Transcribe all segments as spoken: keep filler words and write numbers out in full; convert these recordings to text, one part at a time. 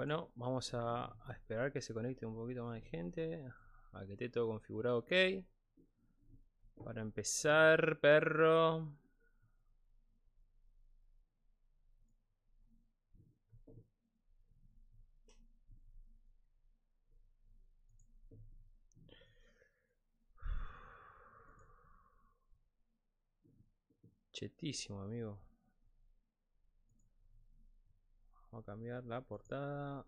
Bueno, vamos a, a esperar que se conecte un poquito más de gente. A que esté todo configurado, ok. Para empezar, perro. Chetísimo, amigo. Vamos a cambiar la portada.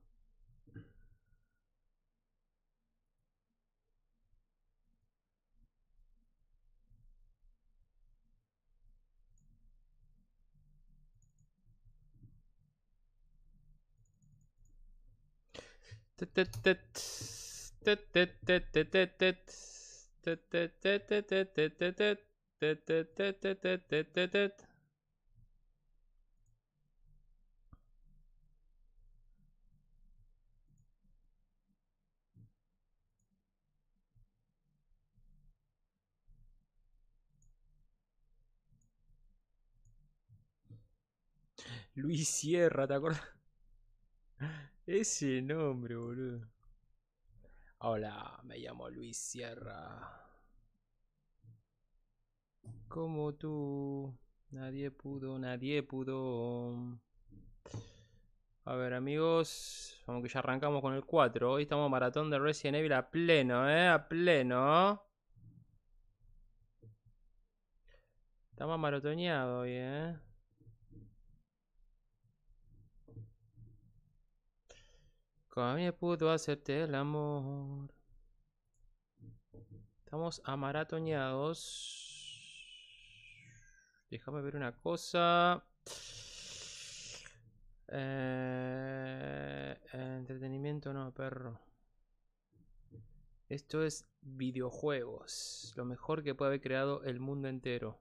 Luis Serra, ¿te acuerdas? Ese nombre, boludo. Hola, me llamo Luis Serra. Como tú, nadie pudo, nadie pudo. A ver, amigos, aunque ya arrancamos con el cuatro. Hoy estamos maratón de Resident Evil a pleno, eh, a pleno. Estamos maratoneados hoy, eh. Con mi puto hacerte el amor. Estamos amaratoñados. Déjame ver una cosa. Eh, entretenimiento no, perro. Esto es videojuegos. Lo mejor que puede haber creado el mundo entero.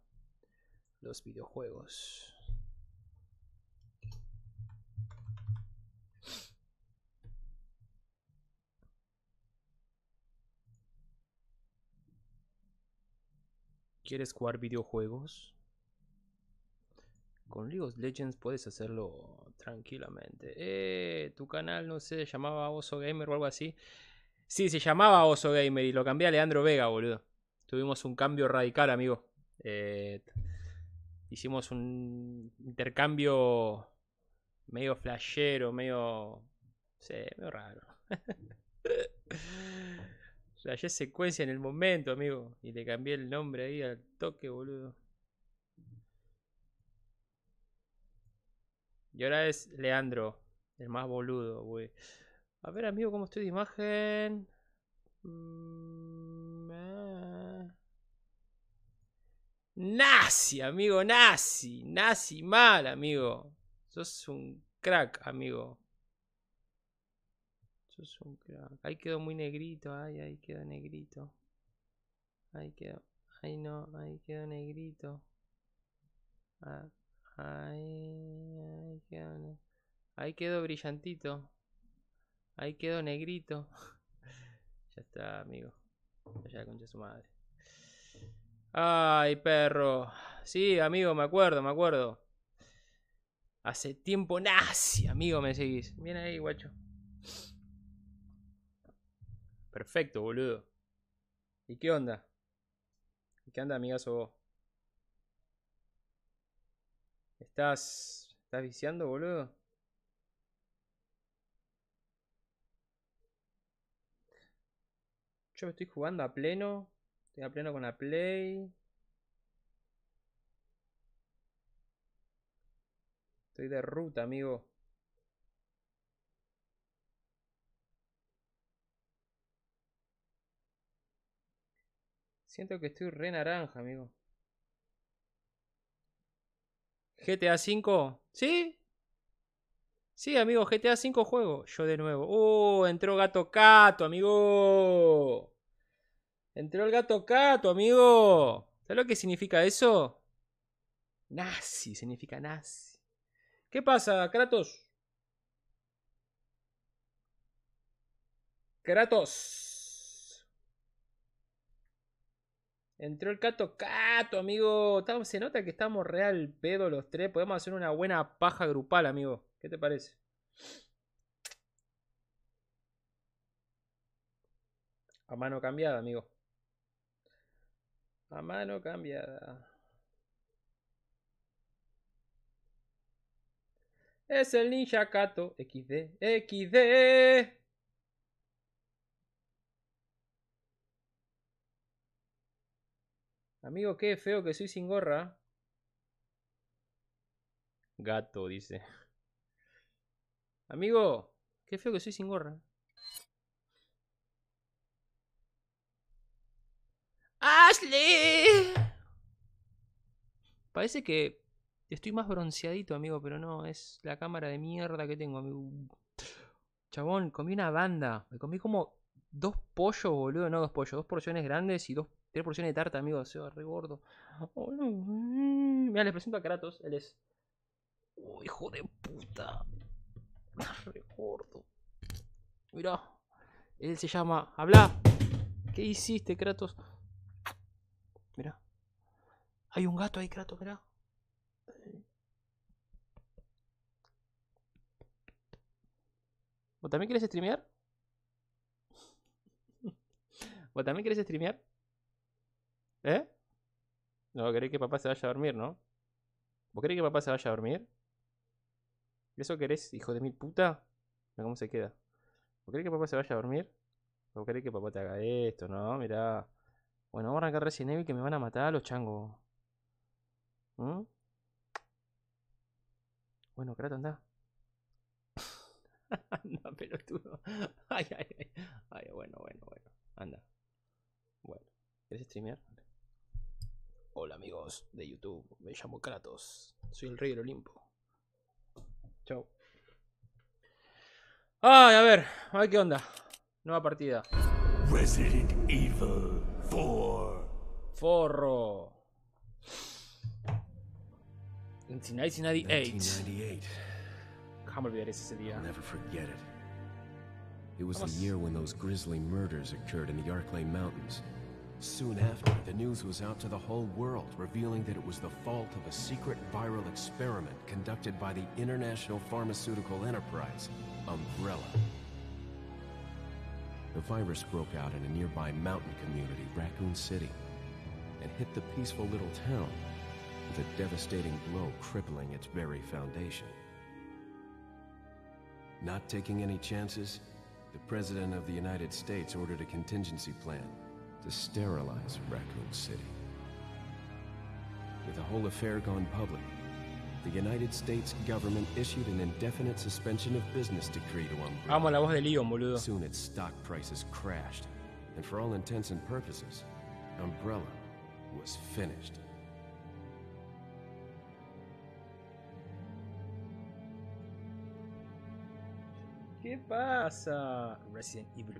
Los videojuegos. ¿Quieres jugar videojuegos? Con League of Legends puedes hacerlo tranquilamente. Eh, tu canal, no sé, se llamaba Oso Gamer o algo así. Sí, se llamaba Oso Gamer y lo cambié a Leandro Vega, boludo. Tuvimos un cambio radical, amigo. Eh, hicimos un intercambio medio flashero, medio... Sí, medio raro. O sea, ya es secuencia en el momento, amigo. Y le cambié el nombre ahí al toque, boludo. Y ahora es Leandro, el más boludo, güey. A ver, amigo, ¿cómo estoy de imagen? Nazi, amigo, nazi. Nazi mal, amigo. Sos un crack, amigo. Ahí quedó muy negrito, ay, ahí quedó negrito. Ahí quedó, ay no, ahí quedó negrito. Ah, ahí, ahí quedó ne... ahí quedó brillantito. Ahí quedó negrito. Ya está, amigo. Ya concha su madre. Ay, perro. Sí, amigo, me acuerdo, me acuerdo. Hace tiempo nazi, amigo, me seguís. Bien ahí, guacho. Perfecto, boludo. ¿Y qué onda? ¿Y qué onda, amigazo vos? ¿Estás... ¿Estás viciando, boludo? Yo estoy jugando a pleno. Estoy a pleno con la Play. Estoy de ruta, amigo. Siento que estoy re naranja, amigo. G T A cinco. ¿Sí? Sí, amigo, G T A cinco juego. Yo de nuevo. ¡Uh! Entró Gato Kato, amigo. Entró el Gato Kato, amigo. ¿Sabes lo que significa eso? Nazi, significa nazi. ¿Qué pasa, Kratos? Kratos. Entró el Gato Kato, amigo. Se nota que estamos real pedo los tres. Podemos hacer una buena paja grupal, amigo. ¿Qué te parece? A mano cambiada, amigo. A mano cambiada. Es el ninja Kato. equis de. equis de. Amigo, qué feo que soy sin gorra. Gato, dice. Amigo, qué feo que soy sin gorra. ¡Ashley! Parece que estoy más bronceadito, amigo, pero no, es la cámara de mierda que tengo, amigo. Chabón, comí una banda. Me comí como dos pollos, boludo. No, dos pollos, dos porciones grandes y dos tres porciones de tarta, amigo. Se va re gordo. Oh, no. Mira, les presento a Kratos. Él es... Oh, hijo de puta. Re gordo. Mirá. Él se llama... ¡Habla! ¿Qué hiciste, Kratos? Mirá. Hay un gato ahí, Kratos, mirá. ¿Vos también querés streamear? ¿Vos también querés streamear? ¿Eh? No, querés que papá se vaya a dormir, ¿no? ¿Vos querés que papá se vaya a dormir? ¿Eso querés, hijo de mil puta? Mirá cómo se queda. ¿Vos querés que papá se vaya a dormir? ¿Vos querés que papá te haga esto, no? Mirá. Bueno, vamos a arrancar Resident Evil que me van a matar a los changos. ¿Mm? Bueno, Kratos, anda. Anda, pelotudo. Ay, ay, ay. Ay, bueno, bueno, bueno. Anda. Bueno. ¿Querés streamear? Hola, amigos de YouTube. Me llamo Kratos. Soy el rey del Olimpo. Chau. Ay, a ver. A ver qué onda. Nueva partida. Resident Evil cuatro. Forro. nineteen ninety-eight. Cómo olvidar ese día. I'll never forget it. It was the year when those grisly murders occurred in the Arklay Mountains. Soon after, the news was out to the whole world, revealing that it was the fault of a secret viral experiment conducted by the international pharmaceutical enterprise, Umbrella. The virus broke out in a nearby mountain community, Raccoon City, and hit the peaceful little town with a devastating blow crippling its very foundation. Not taking any chances, the President of the United States ordered a contingency plan to sterilize Raccoon City. With the whole affair gone public, the United States government issued an indefinite suspension of business decree to Umbrella. Amo la voz de Leon, boludo. Soon its stock prices crashed, and for all intents and purposes, Umbrella was finished. ¿Qué pasa? Resident Evil.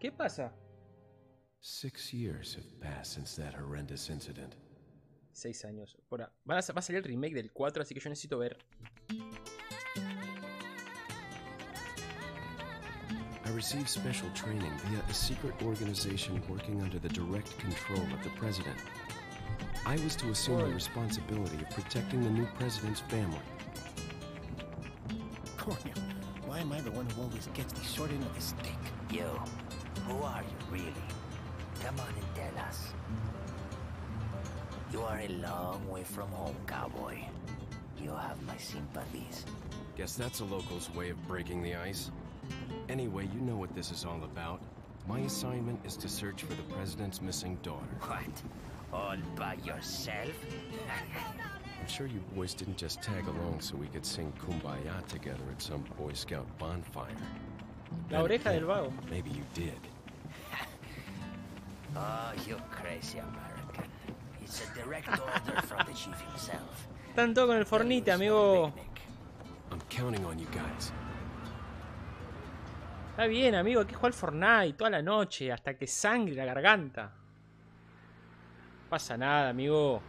¿Qué pasa? Six years have passed since that horrendous incident. Seis años. Ahora, va a salir el remake del cuatro, así que yo necesito ver. I received special training via a secret organization working under the direct control of the president. I was to assume the responsibility of protecting the new president's family. Cornel, why am I the one who always gets the short end of the stick? You, who are you really? Come on and tell us. You are a long way from home, cowboy. You have my sympathies. Guess that's a local's way of breaking the ice. Anyway, you know what this is all about. My assignment is to search for the president's missing daughter. What? All by yourself? I'm sure you boys didn't just tag along so we could sing Kumbaya together at some Boy Scout bonfire. La oreja del vago. Maybe you did. Oh, you crazy American. It's a direct order from the chief himself. Tanto con el Fortnite, amigo. I'm counting on you guys. Está bien, amigo, hay que jugar Fortnite toda la noche hasta que sangre la garganta. No pasa nada, amigo.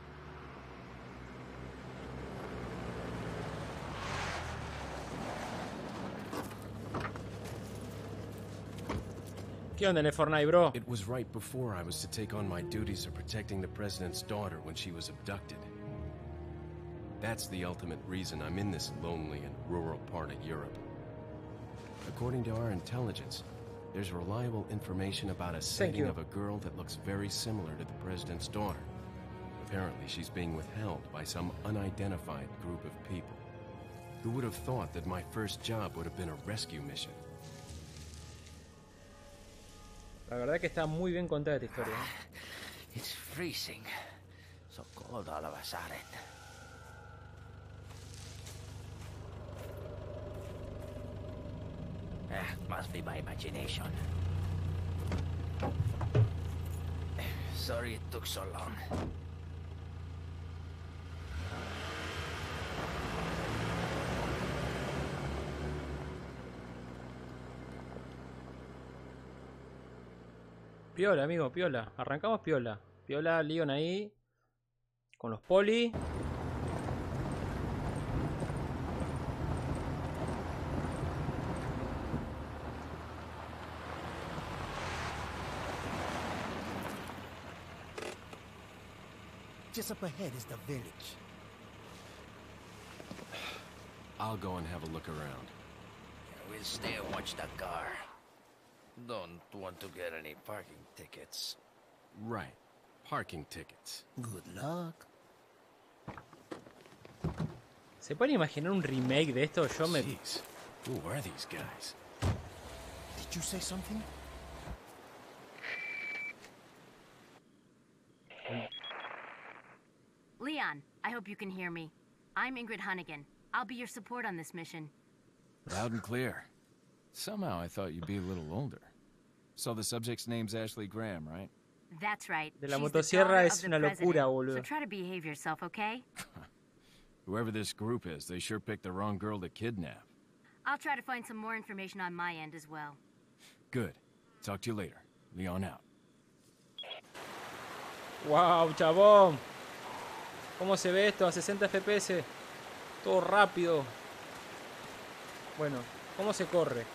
¿Qué onda en el Fortnite, bro? It was right before I was to take on my duties of protecting the president's daughter when she was abducted. That's the ultimate reason I'm in this lonely and rural part of Europe. According to our intelligence, There's reliable information about a sighting of a girl that looks very similar to the president's daughter. Apparently, she's being withheld by some unidentified group of people. Who would have thought that my first job would have been a rescue mission? La verdad que está muy bien contada esta historia. It's freezing. So cold all of a sudden. Eh, must be my imagination. Sorry it took so long. Piola, amigo, piola. Arrancamos piola. Piola, Leon ahí. Con los poli. Just up ahead is the village. I'll go and have a look around. We'll stay and watch the car. Don't want to get any parking tickets. Right. Parking tickets. Good luck. ¿Se puede imaginar un remake de esto? Yo me... Jeez. Who are these guys? Did you say something? Leon, I hope you can hear me. I'm Ingrid Hunnigan. I'll be your support on this mission. Loud and clear. Somehow I thought you'd be a little older. So the subject's name's Ashley Graham, right? That's right. De la motosierra es una locura, boludo. So try to behave yourself, okay? Whoever this group is, they sure picked the wrong girl to kidnap. I'll try to find some more information on my end as well. Good. Talk to you later. Leon out. Wow, chabón. ¿Cómo se ve esto? A sesenta F P S. Todo rápido. Bueno, ¿cómo se corre?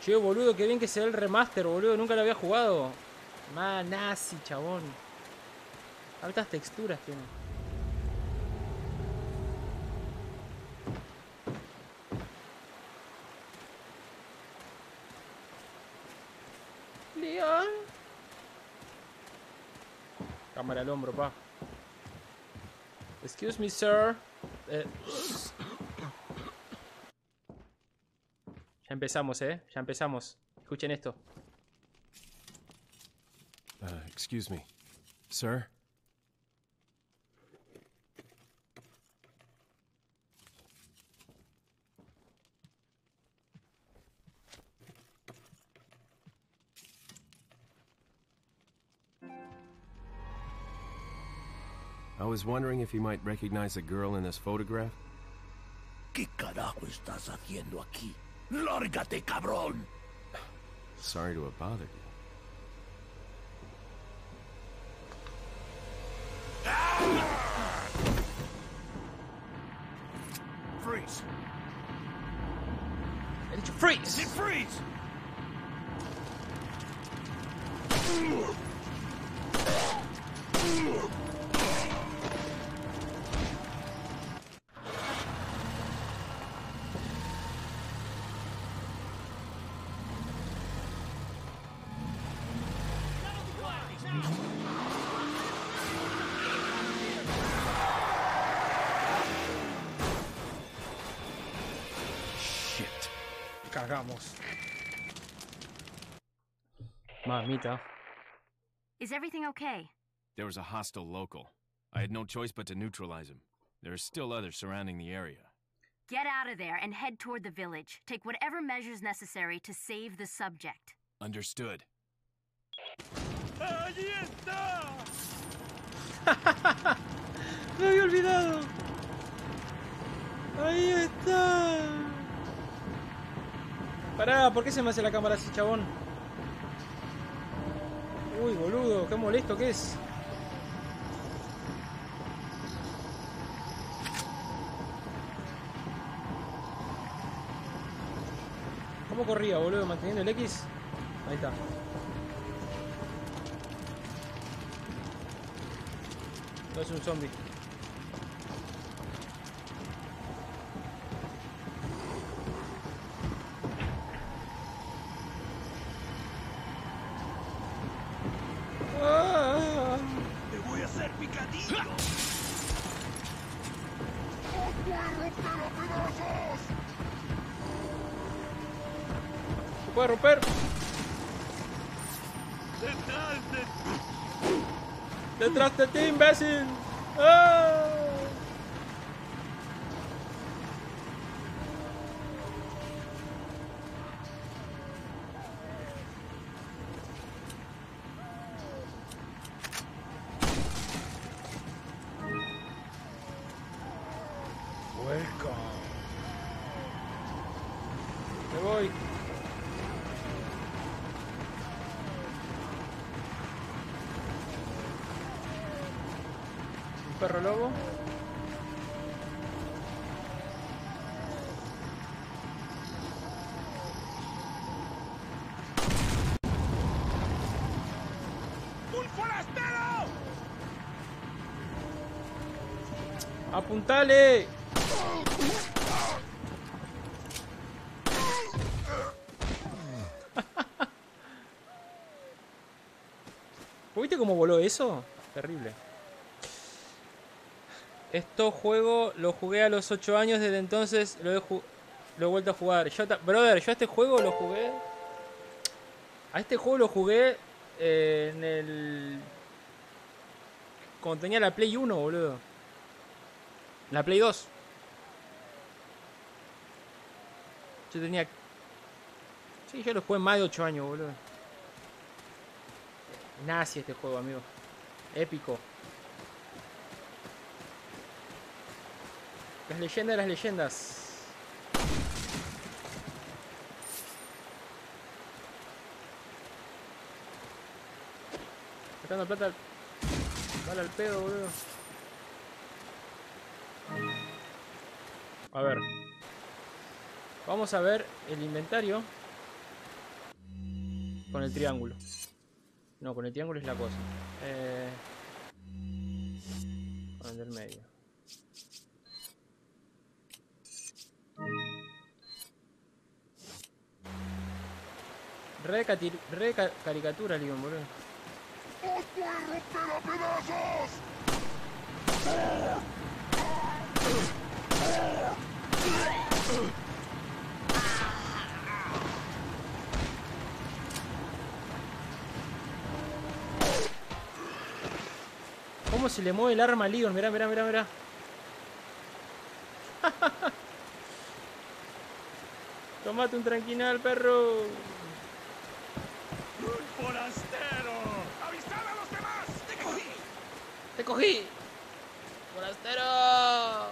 Che, boludo, qué bien que se ve el remaster, boludo. Nunca lo había jugado. Manasi, chabón. Altas texturas tiene. Leon. Cámara al hombro, pa. Excuse me, sir. Eh. Ya empezamos, eh. Ya empezamos. Escuchen esto. Uh, excuse me, sir. I was wondering if you might recognize a girl in this photograph. ¿Qué carajo estás haciendo aquí? ¡Lárgate, cabrón! Sorry to have bothered you. Freeze! Did you freeze? Did it freeze? Cagamos. Mamita. Is everything okay? There was a hostile local. I had no choice but to neutralize him. There are still others surrounding the area. Get out of there and head toward the village. Take whatever measures necessary to save the subject. Understood. ¡Allí está! ¡Me había olvidado! ¡Ahí está! Pará, ¿por qué se me hace la cámara así, chabón? Uy, boludo, qué molesto que es. ¿Cómo corría, boludo? ¿Manteniendo el X? Ahí está. No es un zombie. puede romper. ¡Detrás de ti, imbécil! ¡Ah! Perro lobo. ¡Un forastero! ¡Apuntale! ¿Viste cómo voló eso? Terrible. Esto juego lo jugué a los ocho años, desde entonces lo he, lo he vuelto a jugar. Yo Brother, yo a este juego lo jugué... A este juego lo jugué eh, en el... Cuando tenía la Play uno, boludo. La Play dos. Yo tenía... Sí, yo lo jugué más de ocho años, boludo. Nazi este juego, amigo. Épico. Las leyendas, las leyendas. Sacando plata. Vale al pedo, boludo. A ver. Vamos a ver el inventario. Con el triángulo. No, con el triángulo es la cosa. Eh... Con el del medio. Re, re ca caricatura, Leon, boludo. ¡Os voy a romper a pedazos! ¿Cómo se le mueve el arma a Leon? Mirá, mirá, mirá, mirá. Tomate un tranquinal, perro. ¡Forastero! ¡Avisad a los demás! ¡Te cogí! ¡Te cogí! ¡Forastero!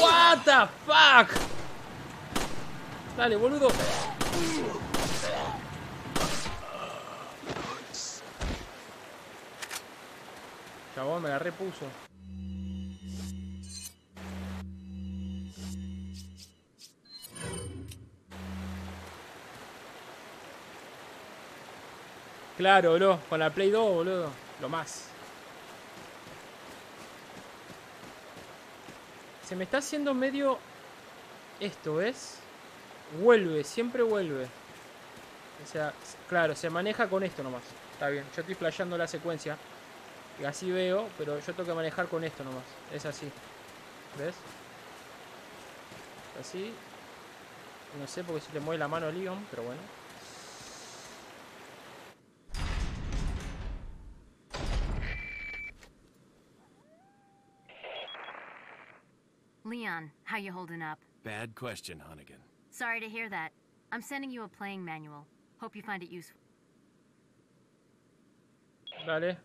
¡What the fuck! ¡Dale, boludo! Chabón, me la repuso. Claro, boludo. Con la Play dos, boludo. Lo más. Se me está haciendo medio... Esto, ¿ves? Vuelve, siempre vuelve. O sea, claro, se maneja con esto nomás. Está bien, yo estoy flasheando la secuencia. Y así veo, pero yo tengo que manejar con esto nomás. Es así. ¿Ves? Así. No sé porque se le mueve la mano a Leon, pero bueno. Leon, how you holding up? Bad question, Hunnigan. Sorry to hear that. I'm sending you a playing manual. Hope you find it useful. Dale.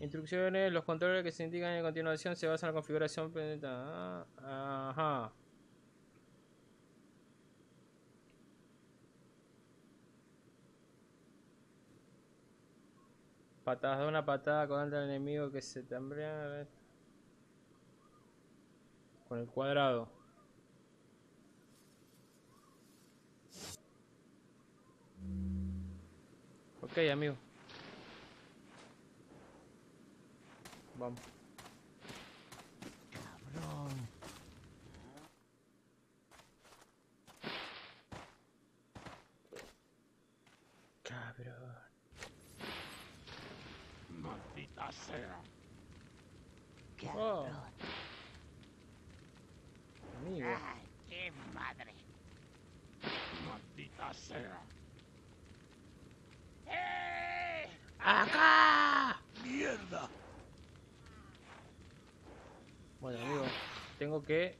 Instrucciones, los controles que se indican en continuación se basan en la configuración planeta. Ajá. Patadas, da una patada contra el enemigo que se tambalea. Con el cuadrado. Ok, amigo. Vamos. Cabrón. Cabrón. Maldita sea. Cabrón. Oh. Amigo. Ah, qué de madre. Maldita sea. ¡Eh! ¡Acá! ¡Mierda! Bueno, amigo, tengo que...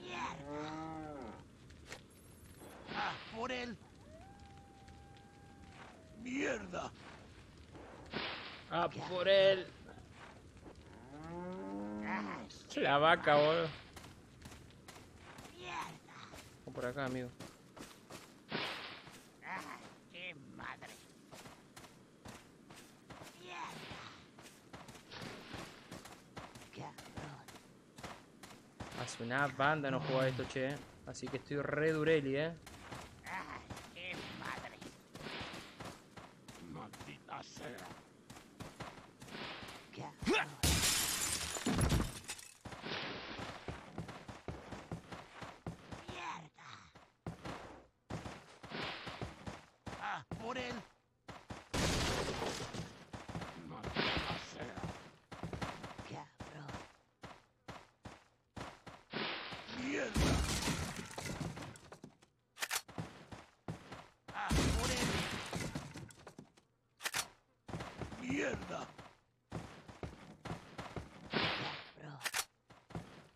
¡Mierda! ¡Ah, por él! ¡Mierda! ¡Ah, por él! La vaca, boludo. O por acá, amigo. ¡Qué madre! Hace una banda no juega esto, che. Así que estoy re dureli, eh. ¡Qué madre! ¡Maldita sea!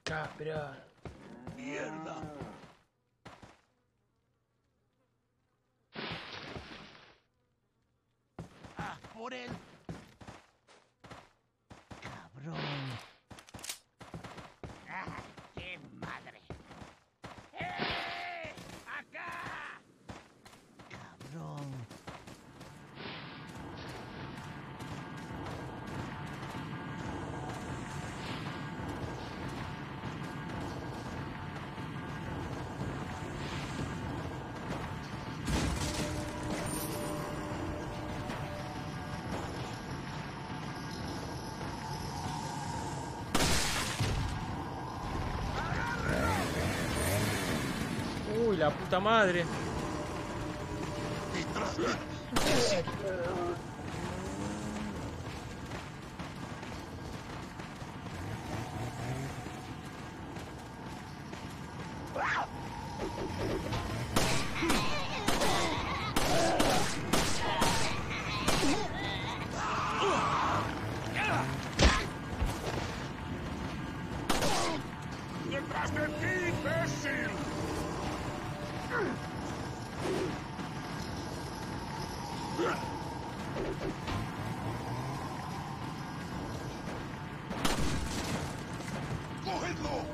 Cabrón. Mierda. Ah, por él. Cabrón. Ah, qué madre. ¡Eh! Acá. Cabrón. La puta madre. ¡Detrás de ti, imbécil! ¡Cogedlo!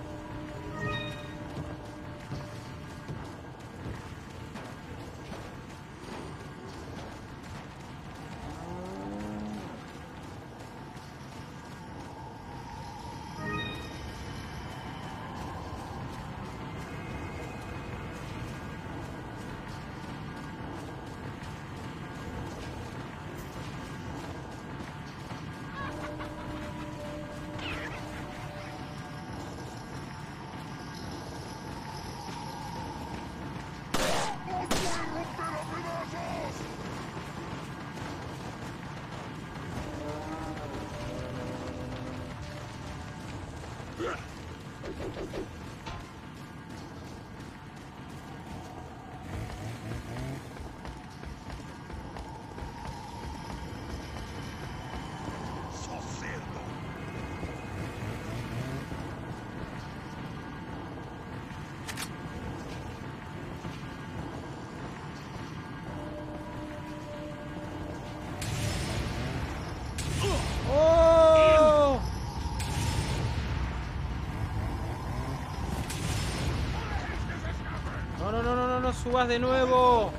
Subas de nuevo.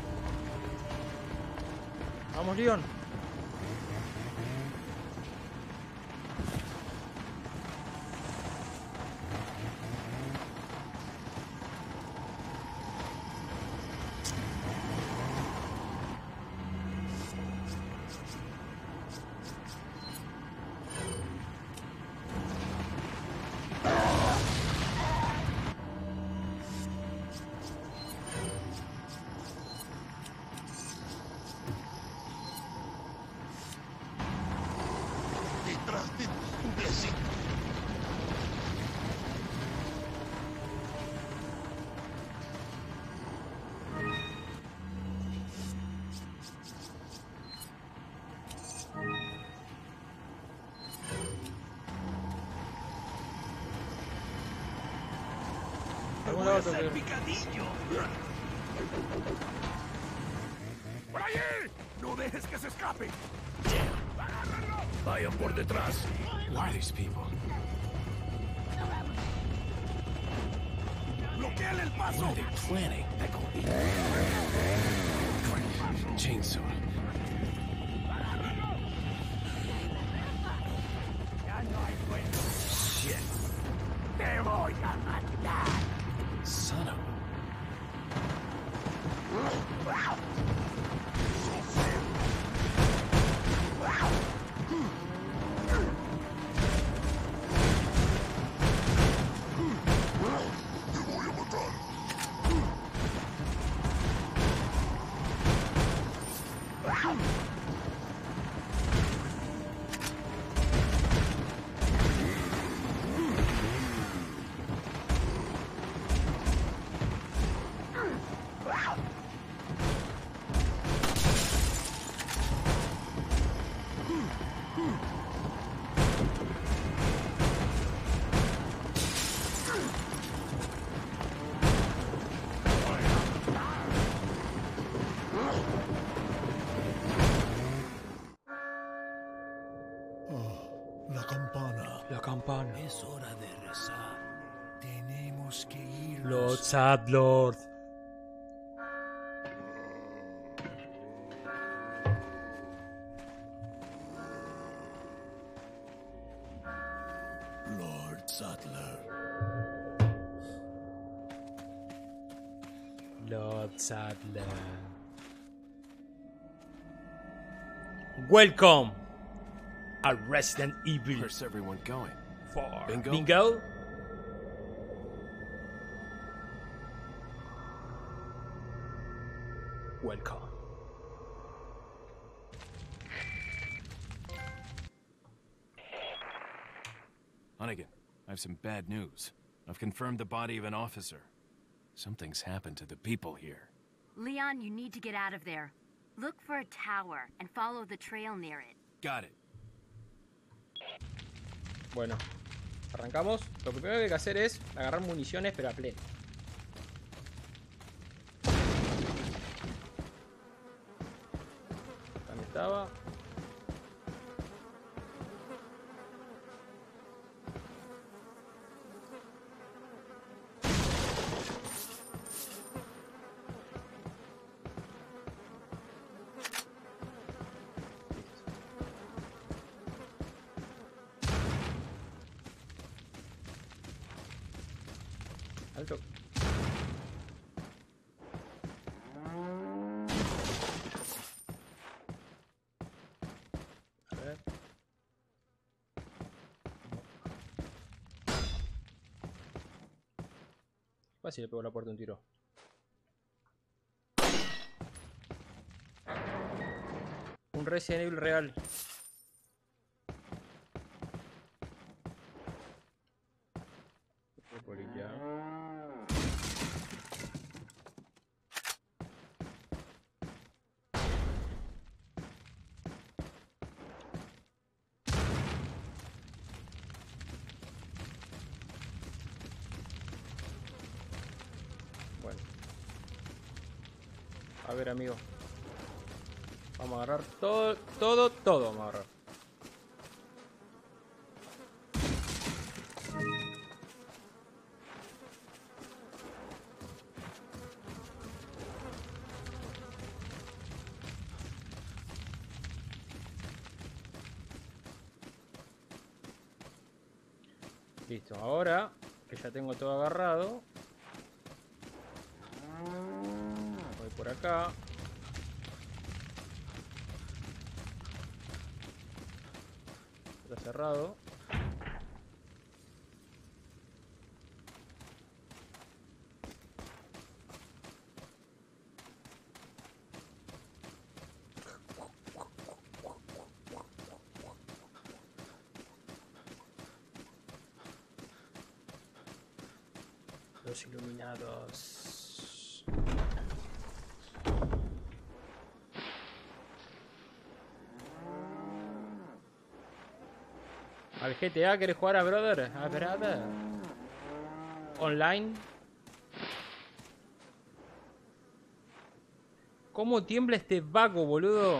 Vamos, Leon. no, no, no. Picadillo. ¡Por allí! ¡No dejes que se escape! ¡Agárrenlo! ¡Vayan por detrás! Who are these people? ¡Bloqueen el paso! What are they planning? Chainsaw. ¡Agárrenlo! ¡Ya no hay cuento! ¡Shit! ¡Te voy a matar! ¡Son of a... Es hora de rezar. Tenemos que ir. Lord Saddler. Lord Saddler. Lord Saddler. Welcome a Resident Evil. Where's everyone going? For bingo? Bingo? Welcome. Hunnigan, I have some bad news. I've confirmed the body of an officer. Something's happened to the people here. Leon, you need to get out of there. Look for a tower and follow the trail near it. Got it. Bueno. Arrancamos. Lo primero que hay que hacer es agarrar municiones, pero a pleno. También estaba. Si le pego la puerta un tiro. Un Resident Evil real. A ver, amigo. Vamos a agarrar todo, todo, todo vamos a agarrar. Listo, ahora que ya tengo todo agarrado. Por acá. Está cerrado. Los Illuminados. Al G T A, ¿querés jugar a Brother? ¿A Brother? ¿Online? ¿Cómo tiembla este vago, boludo?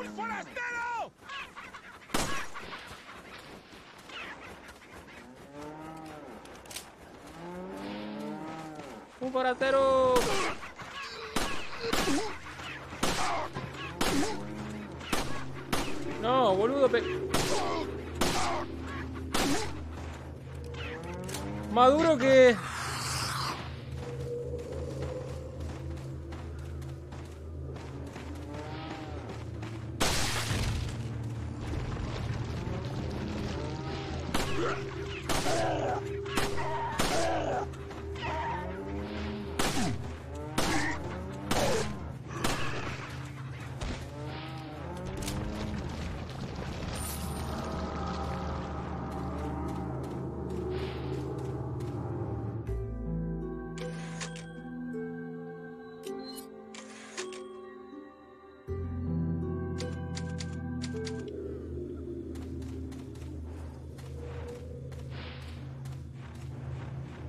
¡Un forastero! ¡Un forastero! No, boludo, pe... Maduro que...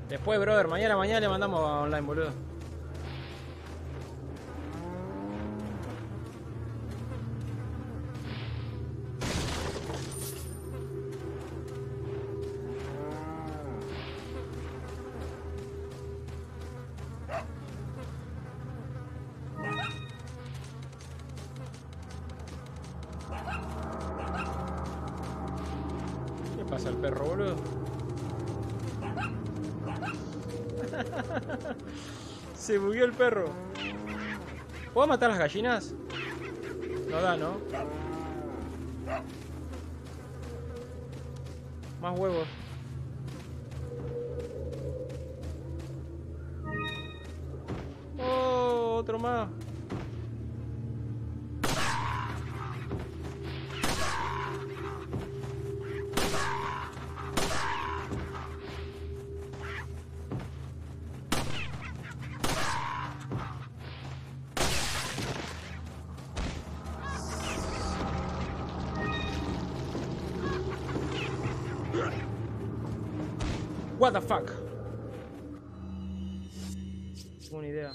Después, brother, mañana, mañana le mandamos a online, boludo. ¿Qué pasa al perro, boludo? Se bugueó el perro. ¿Puedo matar las gallinas? No da, ¿no? Más huevos. Oh, otro más. What the fuck? Buena idea.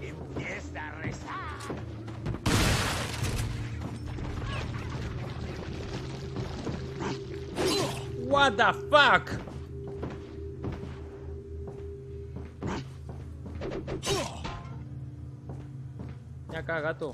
Empieza a rezar. What the fuck? Acá, gato.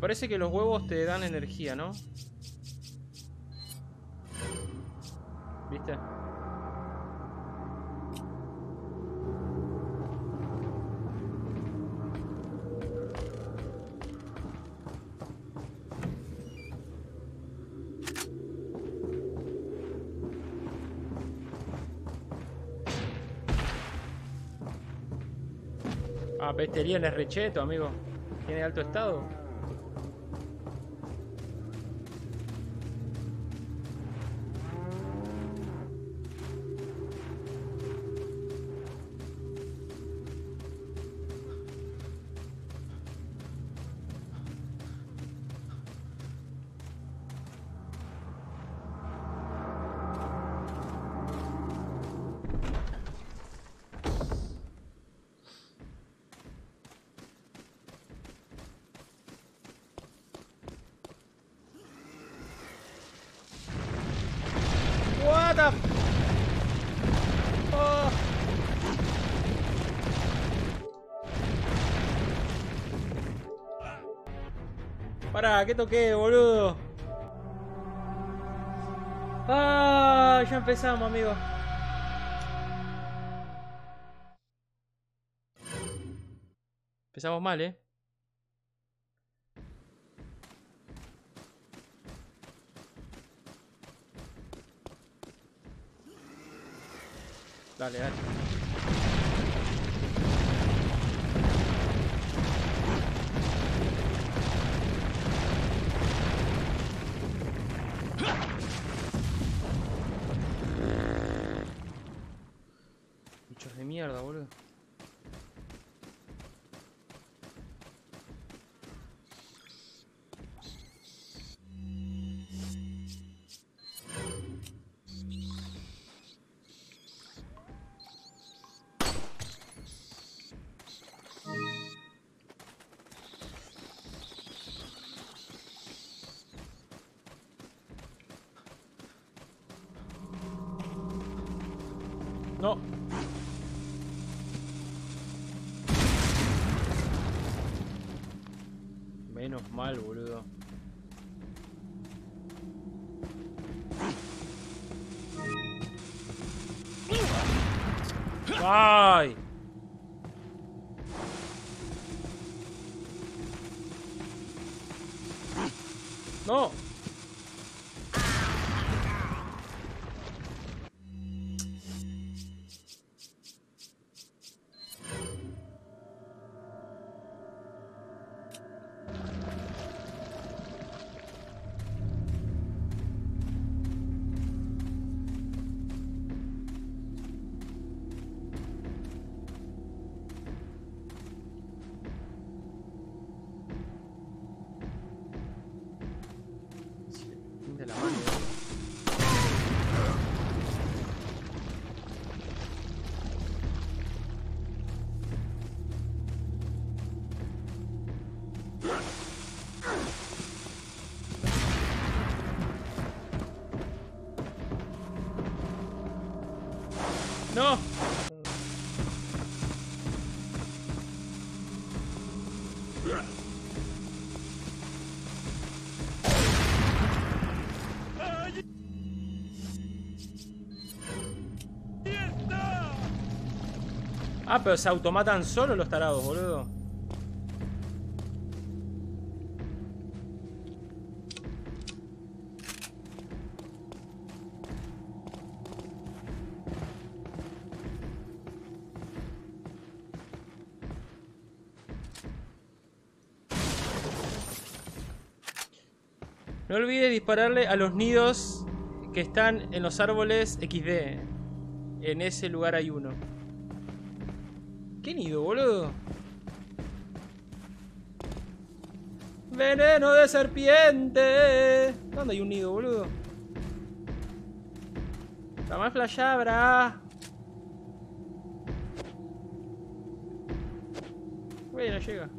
Parece que los huevos te dan energía, ¿no? ¿Viste? Ah, pestería en el recheto, amigo. Tiene alto estado. Pará, que toqué, boludo. ¡Ah! Nada, ya empezamos, amigo. Empezamos mal, ¿eh? Dale, dale. Muchos de mierda, boludo. No. Menos mal, boludo. ¡Ay! No. No. Ah, pero se automatan solo los tarados, boludo. No olvide dispararle a los nidos que están en los árboles equis de. En ese lugar hay uno. ¿Qué nido, boludo? ¡Veneno de serpiente! ¿Dónde hay un nido, boludo? ¡La más flayabra! Güey, no llega.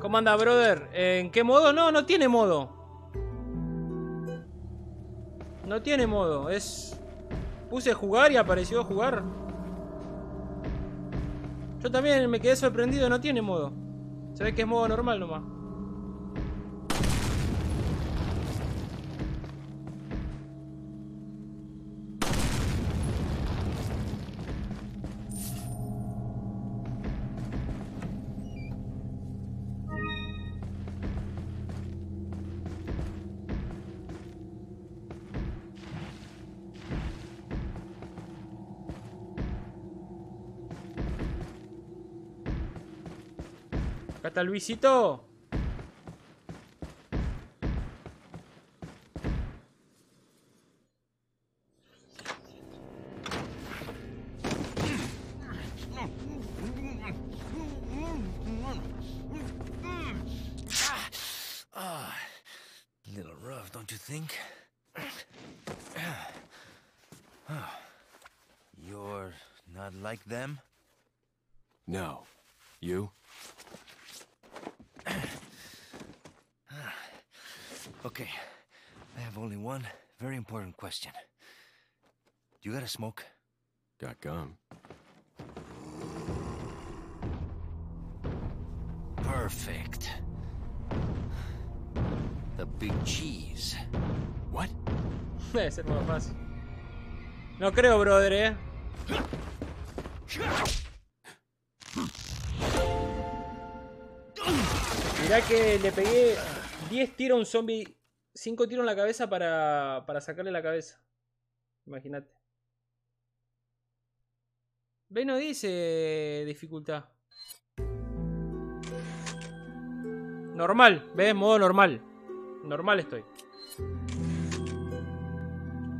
¿Cómo anda, brother? ¿En qué modo? No, no tiene modo. No tiene modo. Es... Puse jugar y apareció jugar. Yo también me quedé sorprendido. No tiene modo. Se ve que es modo normal nomás. Acá está Luisito. you think? You're not like them? No. You? Okay. I have only one very important question. You got a smoke? Got gum. Perfect. The big cheese. What? Debe ser más fácil. No creo, brother, eh. Mirá que le pegué diez tiros a un zombie, cinco tiros en la cabeza para, para sacarle la cabeza. Imagínate. Ve, no dice dificultad. Normal, ve, modo normal. Normal estoy.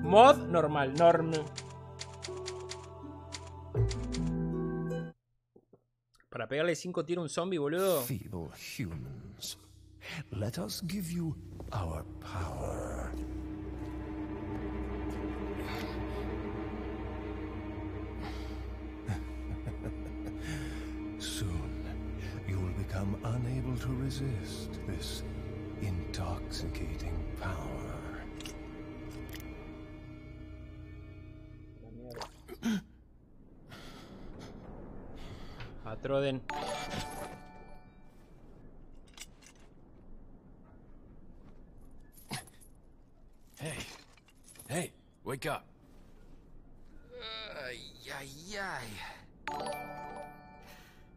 Mod normal, norm. Para pegarle cinco tiros a un zombie, boludo. Feeble humans. Let us give you our power. Soon, you will become unable to resist this intoxicating power. Atroden. Hey, hey, wake up. Ay, ay, ay.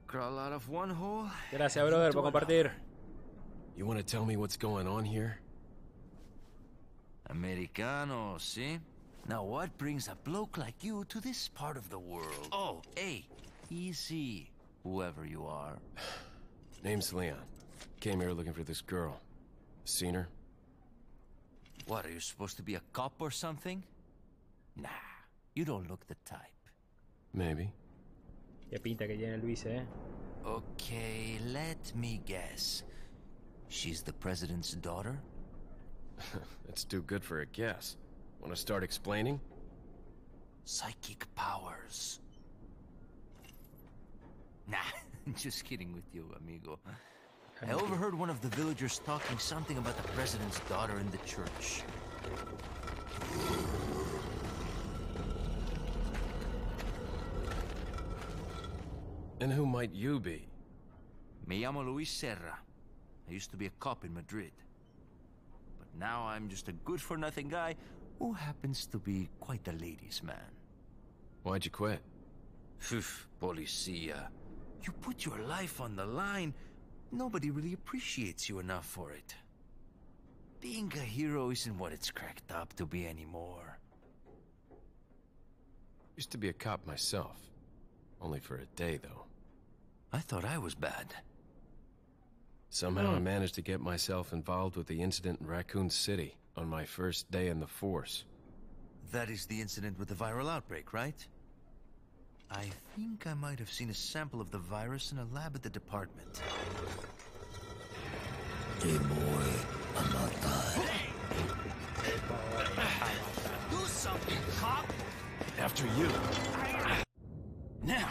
Crawl out of one hole. Gracias, brother, por compartir. You want to tell me what's going on here? Americano, ¿sí? Now what brings a bloke like you to this part of the world? Oh, hey, easy, whoever you are. Name's Leon. Came here looking for this girl. Seen her? What, are you supposed to be a cop or something? Nah, you don't look the type. Maybe. Ya pinta que tiene Luis, eh. Okay, let me guess. She's the president's daughter? That's too good for a guess. Want to start explaining? Psychic powers. Nah, just kidding with you, amigo. I overheard one of the villagers talking something about the president's daughter in the church. And who might you be? Me llamo Luis Serra. I used to be a cop in Madrid. But now I'm just a good-for-nothing guy who happens to be quite a ladies' man. Why'd you quit? Phew, policia. You put your life on the line. Nobody really appreciates you enough for it. Being a hero isn't what it's cracked up to be anymore. Used to be a cop myself. Only for a day, though. I thought I was bad. Somehow I managed to get myself involved with the incident in Raccoon City on my first day in the force. That is the incident with the viral outbreak, right? I think I might have seen a sample of the virus in a lab at the department. Hey boy, I'm not done. Do something, cop! After you. Now!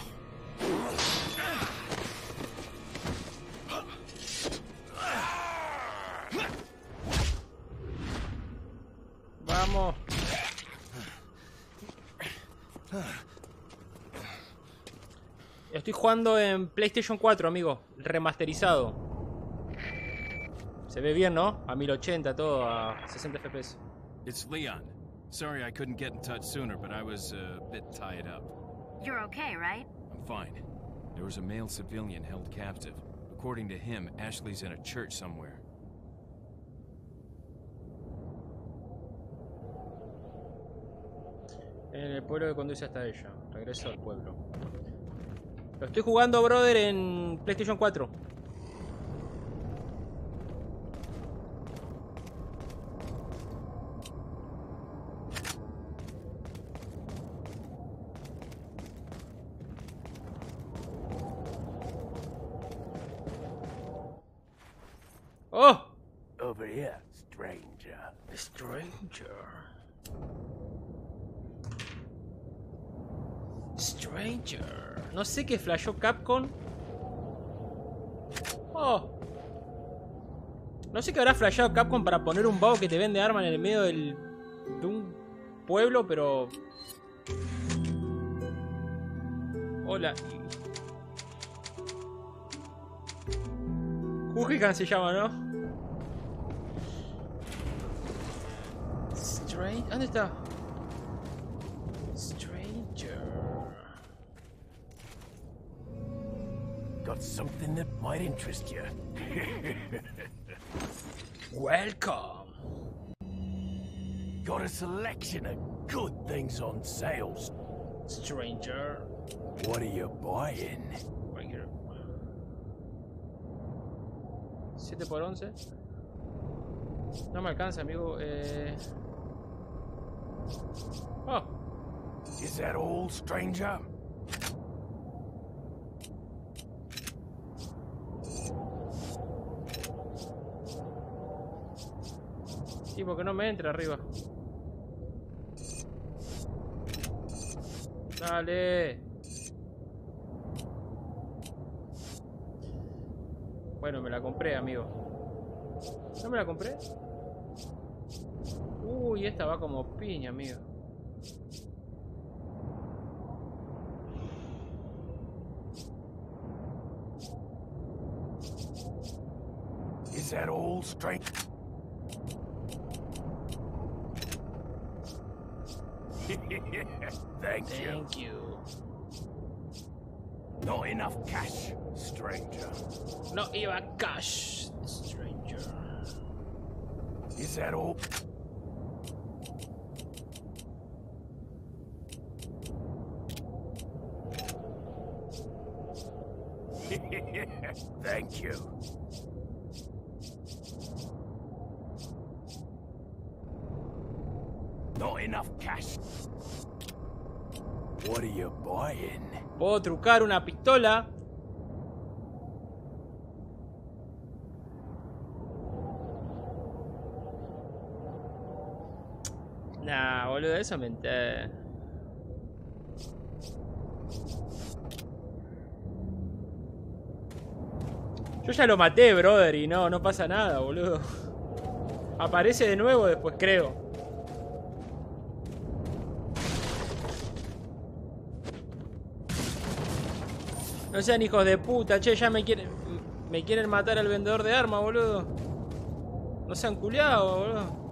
Vamos. Estoy jugando en PlayStation cuatro, amigo. Remasterizado. Se ve bien, ¿no? A mil ochenta todo, a sesenta F P S. It's Leon. Sorry I couldn't get in touch sooner, but I was a bit tied up. You're okay, right? I'm fine. There was a male civilian held captive. According to him, Ashley's in a church somewhere. En el pueblo que conduce hasta ella. Regreso al pueblo. Lo estoy jugando, brother, en PlayStation cuatro. ¡Oh! Over here, stranger. Stranger. Stranger. No sé qué flashó Capcom. Oh. No sé qué habrá flashado Capcom para poner un vago que te vende arma en el medio del, de un pueblo, pero... Hola. Hunnigan se llama, ¿no? Stranger. ¿Dónde está? Stranger. Got something that might interest you. Welcome. Got a selection of good things on sales. Stranger. What are you buying? siete por once. No me alcanza, amigo. Eh... Oh. Is that all, stranger? Sí, porque no me entra arriba. Dale. Bueno, me la compré, amigo. ¿No me la compré? Uy, esta va como piña, amigo. Is that all strength? Thank you. Thank you. Not enough cash, stranger. Not enough cash, stranger. Is that all? Thank you. Not enough cash. What are you buying? Puedo trucar una pistola. Nah, boludo, eso me enteré. Yo ya lo maté, brother, y no, no pasa nada, boludo. Aparece de nuevo después, creo. No sean hijos de puta, che, ya me quieren... Me quieren matar al vendedor de armas, boludo. No sean culiados, boludo.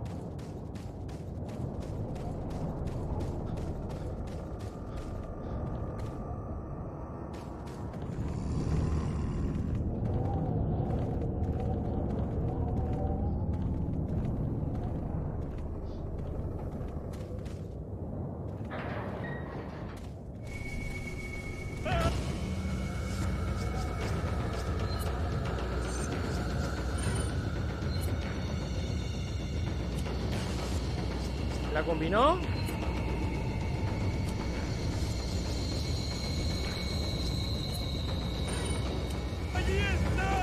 ¿Combinó? ¡Allí está!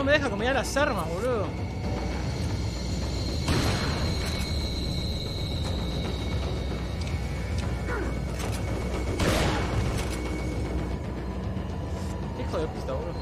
No me deja combinar las armas, boludo. Hijo de puta, boludo.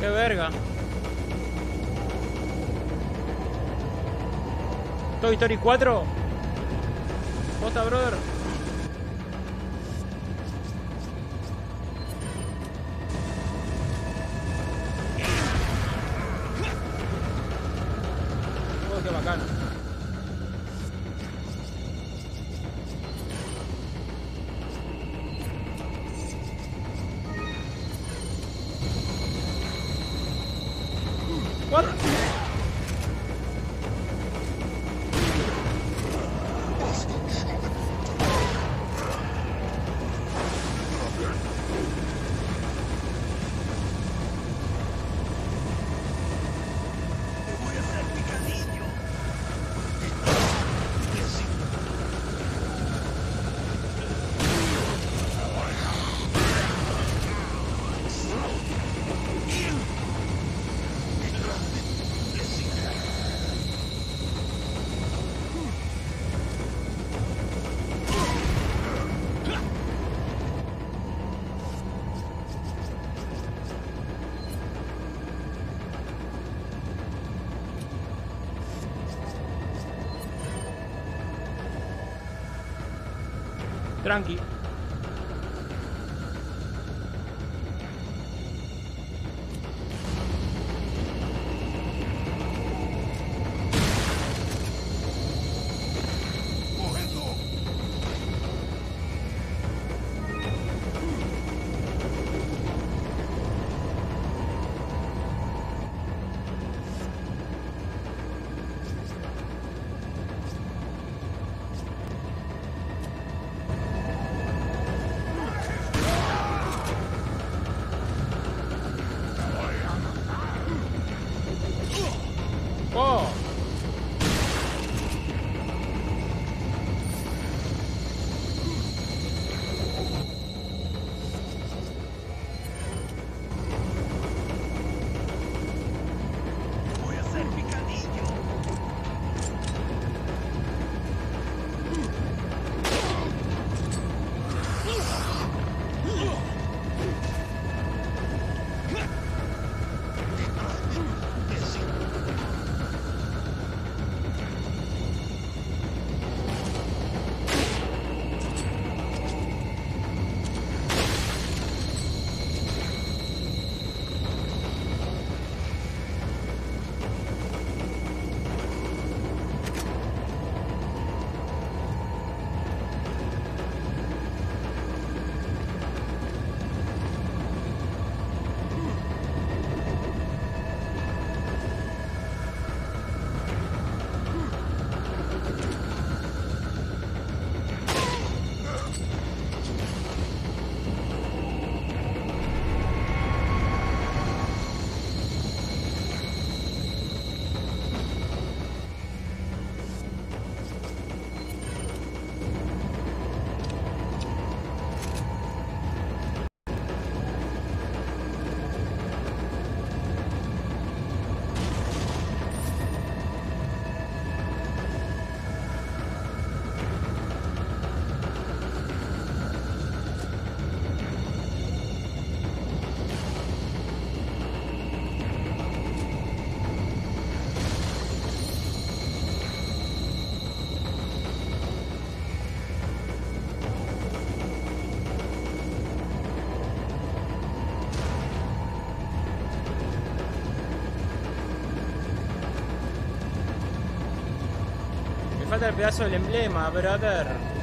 ¡Qué verga! Toy Story cuatro. ¡Posta, brother! ¡Oh, qué bacano! Tranqui. falta el pedazo del emblema, brother.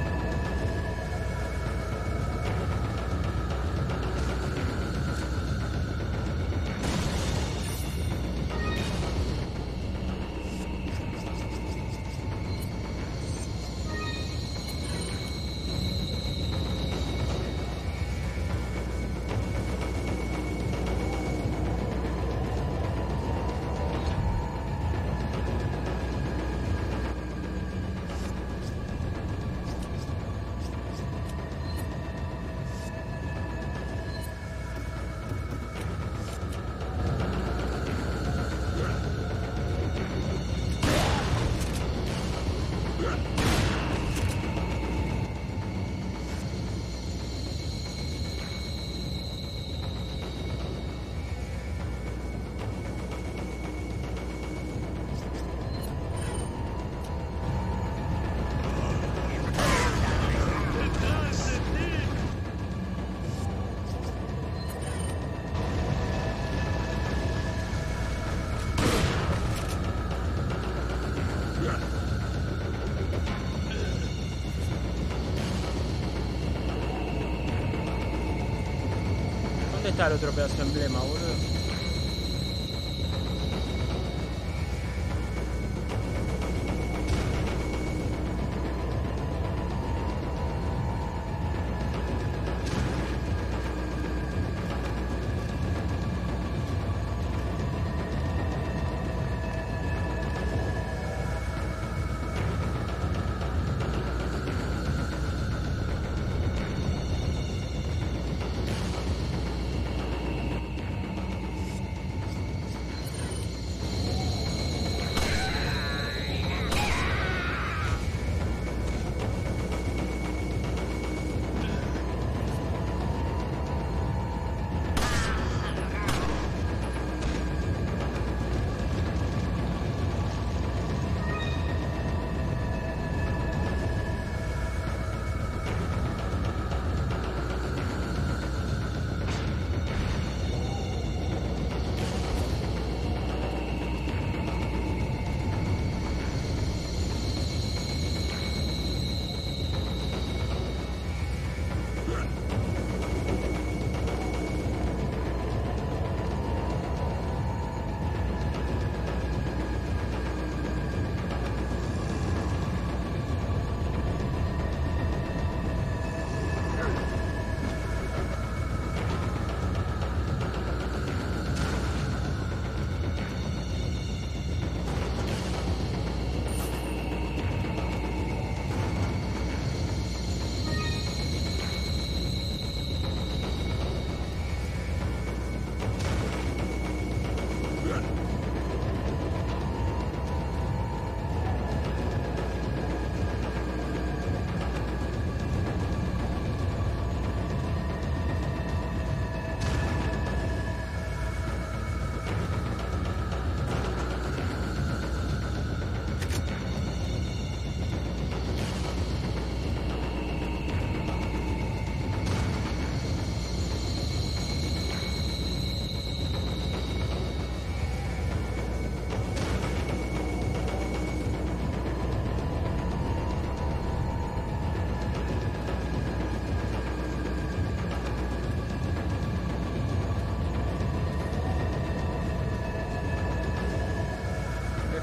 ¿Dónde está el otro pedazo de emblema, boludo?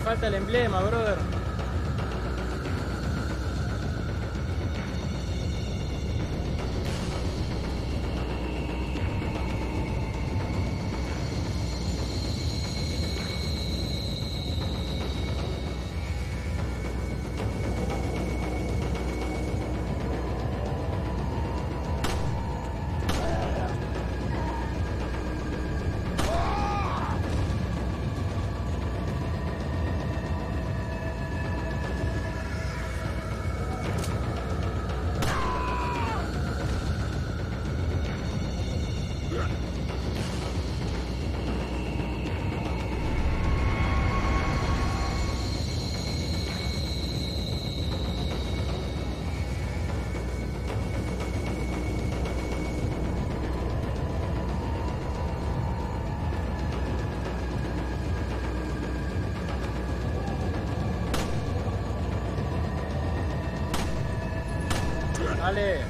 Falta el emblema, brother. Dale.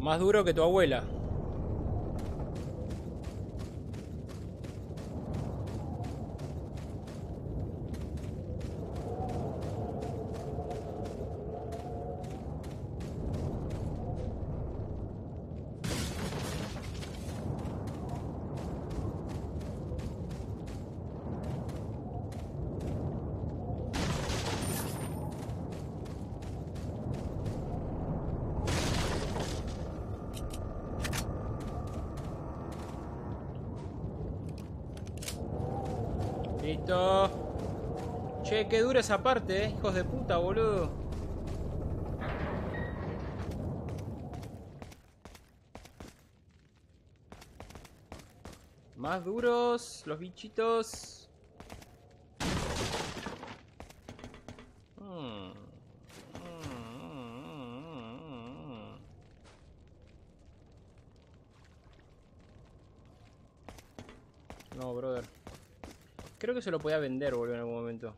Más duro que tu abuela. Che, qué dura esa parte, eh, hijos de puta, boludo. Más duros los bichitos. Hmm. No, brother. Creo que se lo podía vender, boludo, en algún momento.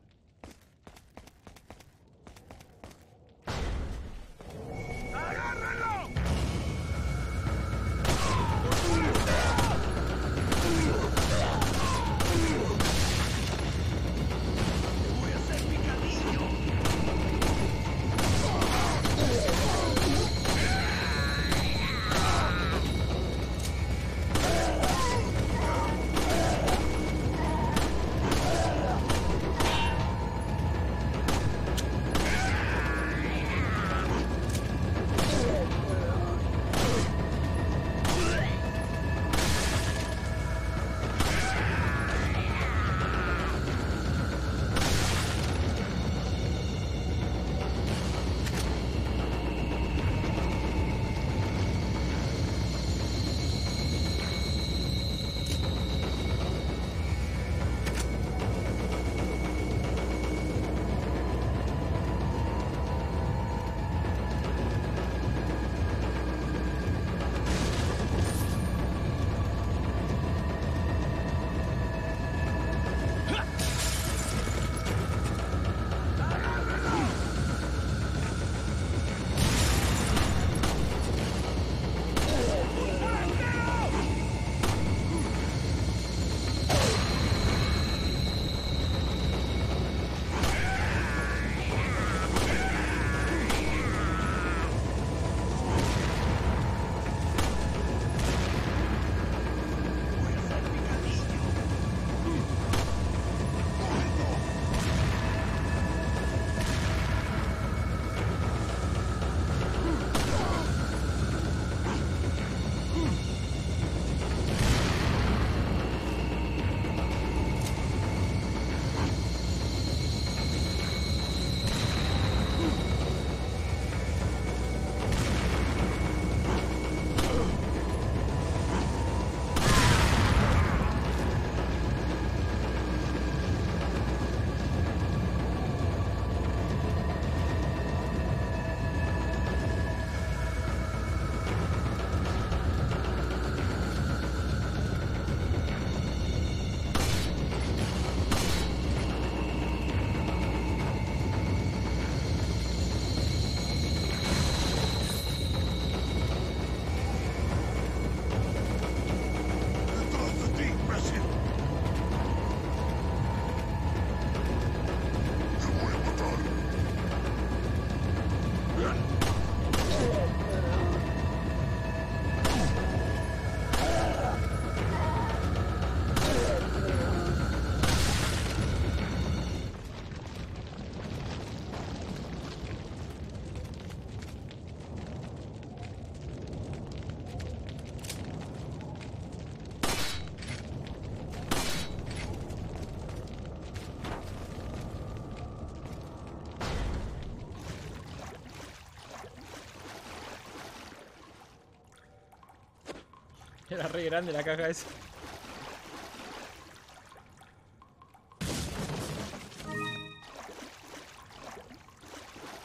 Era re grande la caja esa.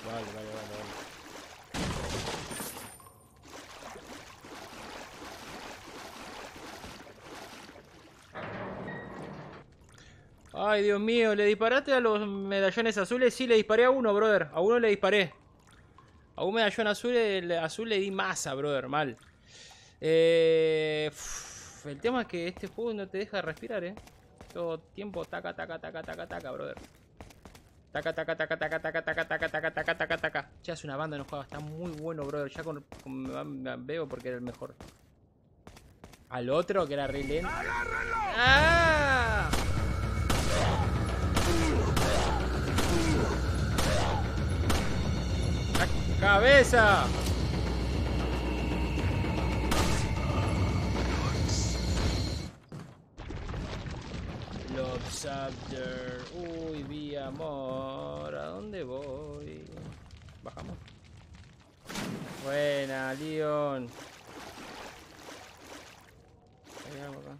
Vale, vale, vale, vale. Ay, Dios mío, ¿le disparaste a los medallones azules? Sí, le disparé a uno, brother. A uno le disparé. A un medallón azul, el azul le di masa, brother. Mal. Eh, uf, el tema es que este juego no te deja respirar, eh. Todo tiempo, taca, taca, taca, taca, taca, brother. Taca, taca, taca, taca, taca, taca, taca, taca, taca, taca, taca. Ya es una banda, no juega. Está muy bueno, brother. Ya con, con, veo porque era el mejor. Al otro, que era re lento. ¡Agárrenlo! ¡Ah! ¡La cabeza! Lord Saddler. Uy, vi amor. ¿A dónde voy? Bajamos. Buena, Leon. ¿Hay algo acá?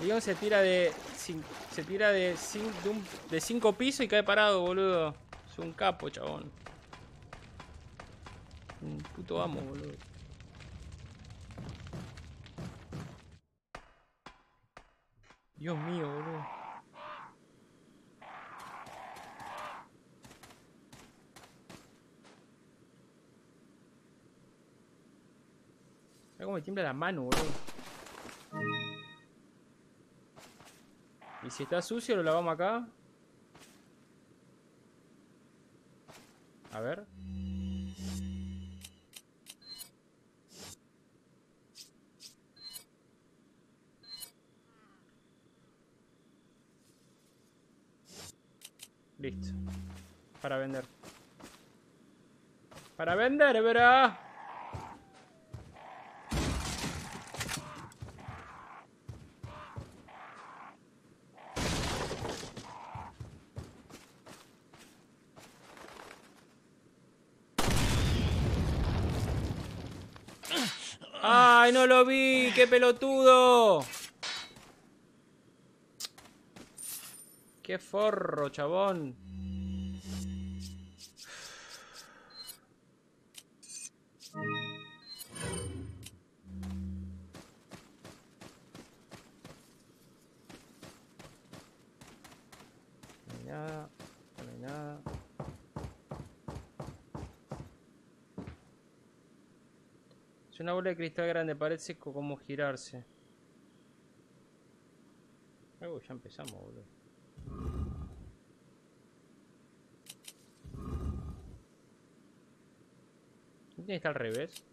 Leon se tira de... Se tira de cinco pisos y cae parado, boludo. Es un capo, chabón. Un puto amo, boludo. Dios mío, boludo. Mira cómo me tiembla la mano, boludo. Y si está sucio, lo lavamos acá. A ver. Listo. Para vender. Para vender, verá. ¡Ay, no lo vi! ¡Qué pelotudo! ¡Qué forro, chabón! No hay nada, no hay nada. Es una bola de cristal grande, parece como girarse. Uy, ya empezamos, boludo. ¿Tiene que estar al revés?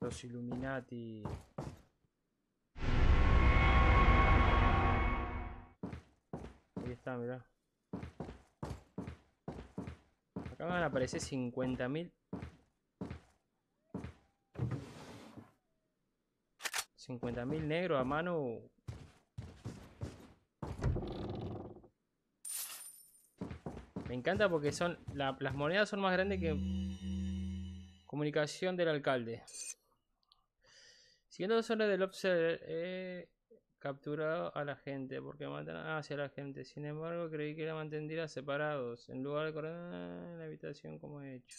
Los Illuminati. Ah, mirá. Acá me van a aparecer cincuenta mil. cincuenta mil negros a mano. Me encanta porque son la, las monedas son más grandes que... Comunicación del alcalde. Siguiendo dos horas del observer... Eh... Capturado a la gente, porque matan hacia la gente. Sin embargo, creí que la mantendría separados. En lugar de correr en la habitación como he hecho.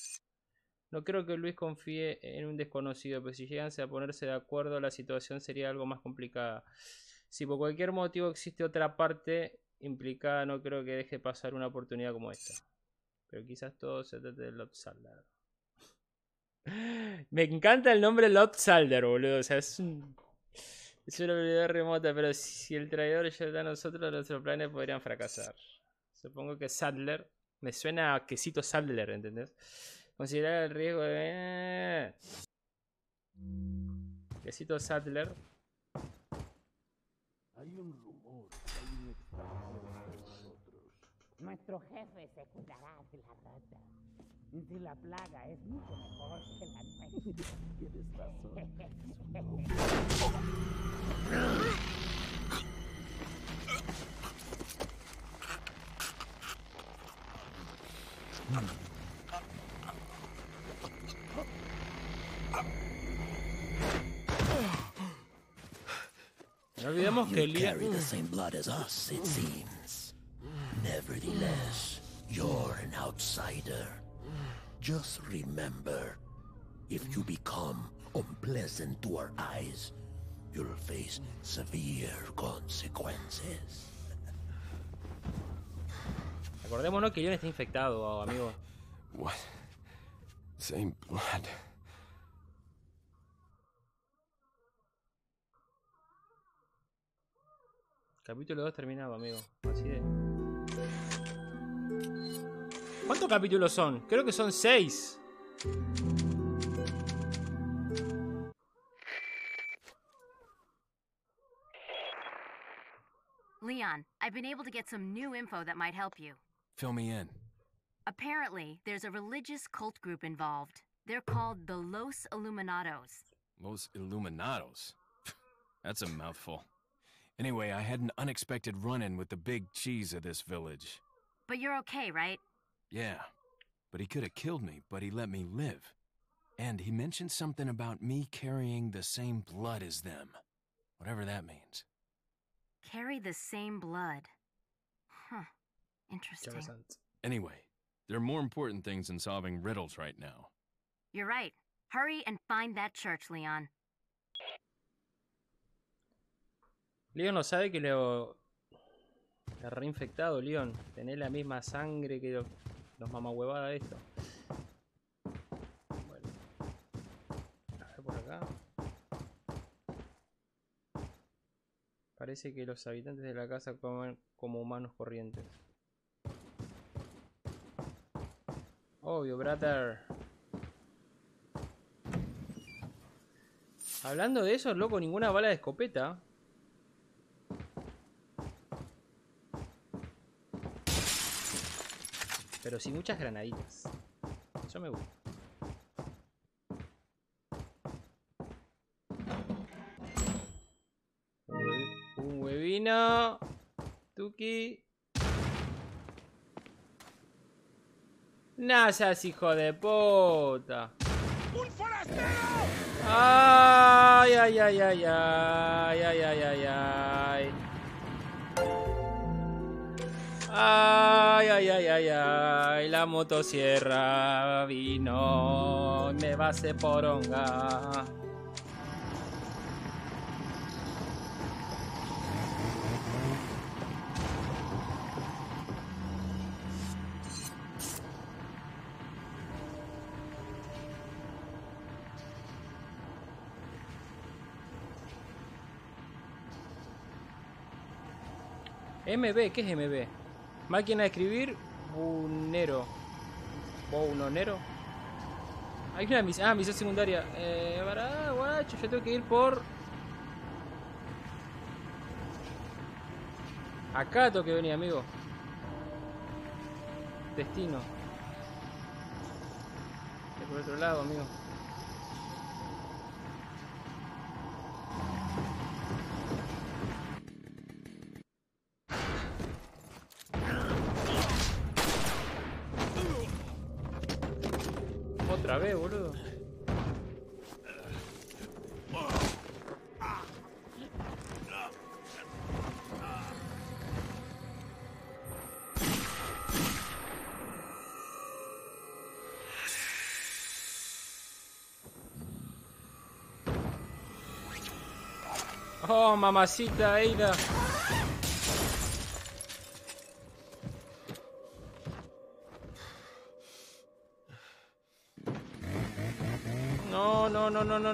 No creo que Luis confíe en un desconocido, pero si llegan a ponerse de acuerdo, la situación sería algo más complicada. Si por cualquier motivo existe otra parte implicada, no creo que deje pasar una oportunidad como esta. Pero quizás todo se trate de Lord Saddler. Me encanta el nombre Lord Saddler, boludo. O sea, es un... Es una habilidad remota, pero si el traidor llega a nosotros, nuestros planes podrían fracasar. Supongo que Saddler... Me suena a quesito Saddler, ¿entendés? Considerar el riesgo de... Quesito Saddler. Hay un rumor. Nuestro jefe se curará de la rata. de la plaga es mucho mejor que la nuestra. Tienes razón. Es un hombre. No olvidemos que Lía... You carry the same blood as us, it seems. Nevertheless, you're an outsider. Just remember, if you become unpleasant to our eyes, you'll face severe consequences. Acordémonos que John está infectado, amigo. What? Same blood. Capítulo dos terminado, amigo. Así es. ¿Cuántos capítulos son? Creo que son seis. Leon, I've been able to get some new info that might help you. Fill me in. Apparently, there's a religious cult group involved. They're called the Los Illuminados. Los Illuminados? That's a mouthful. Anyway, I had an unexpected run-in with the big cheese of this village. But you're okay, right? Yeah, but he could have killed me, but he let me live. And he mentioned something about me carrying the same blood as them. Whatever that means. Carry the same blood. Huh. Interesting. Anyway, there are more important things than solving riddles right now. You're right. Hurry and find that church, Leon. Leon no sabe que lo... Está reinfectado, Leon. Tenés la misma sangre que los, los mamahuevadas de esto. Bueno. A ver por acá. Parece que los habitantes de la casa comen como humanos corrientes. Obvio, brother. Hablando de eso, loco, ninguna bala de escopeta. Pero sí muchas granaditas. Eso me gusta. Un, huev un huevino. Tuki. No seas hijo de puta. ¡Un forastero! Ay, ay, ay, ay, ay, ay, ay, ay, ay. Ay, ay, ay, ay, ay, la motosierra vino, me va a hacer poronga. M B, ¿qué es M B? Máquina de escribir, bunero. ¿Bunonero? Hay una misión. Ah, misión secundaria. Eh. Para, guacho, yo tengo que ir por. Acá tengo que venir, amigo. Destino. Es por otro lado, amigo. Otra vez, boludo. Oh, mamacita, Aida. No, no, no, no, no,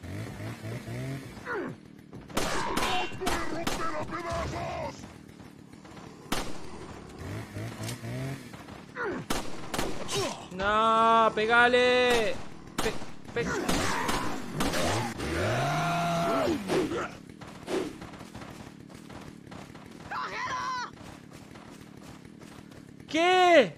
No, pegale. Pe pe ¿Qué?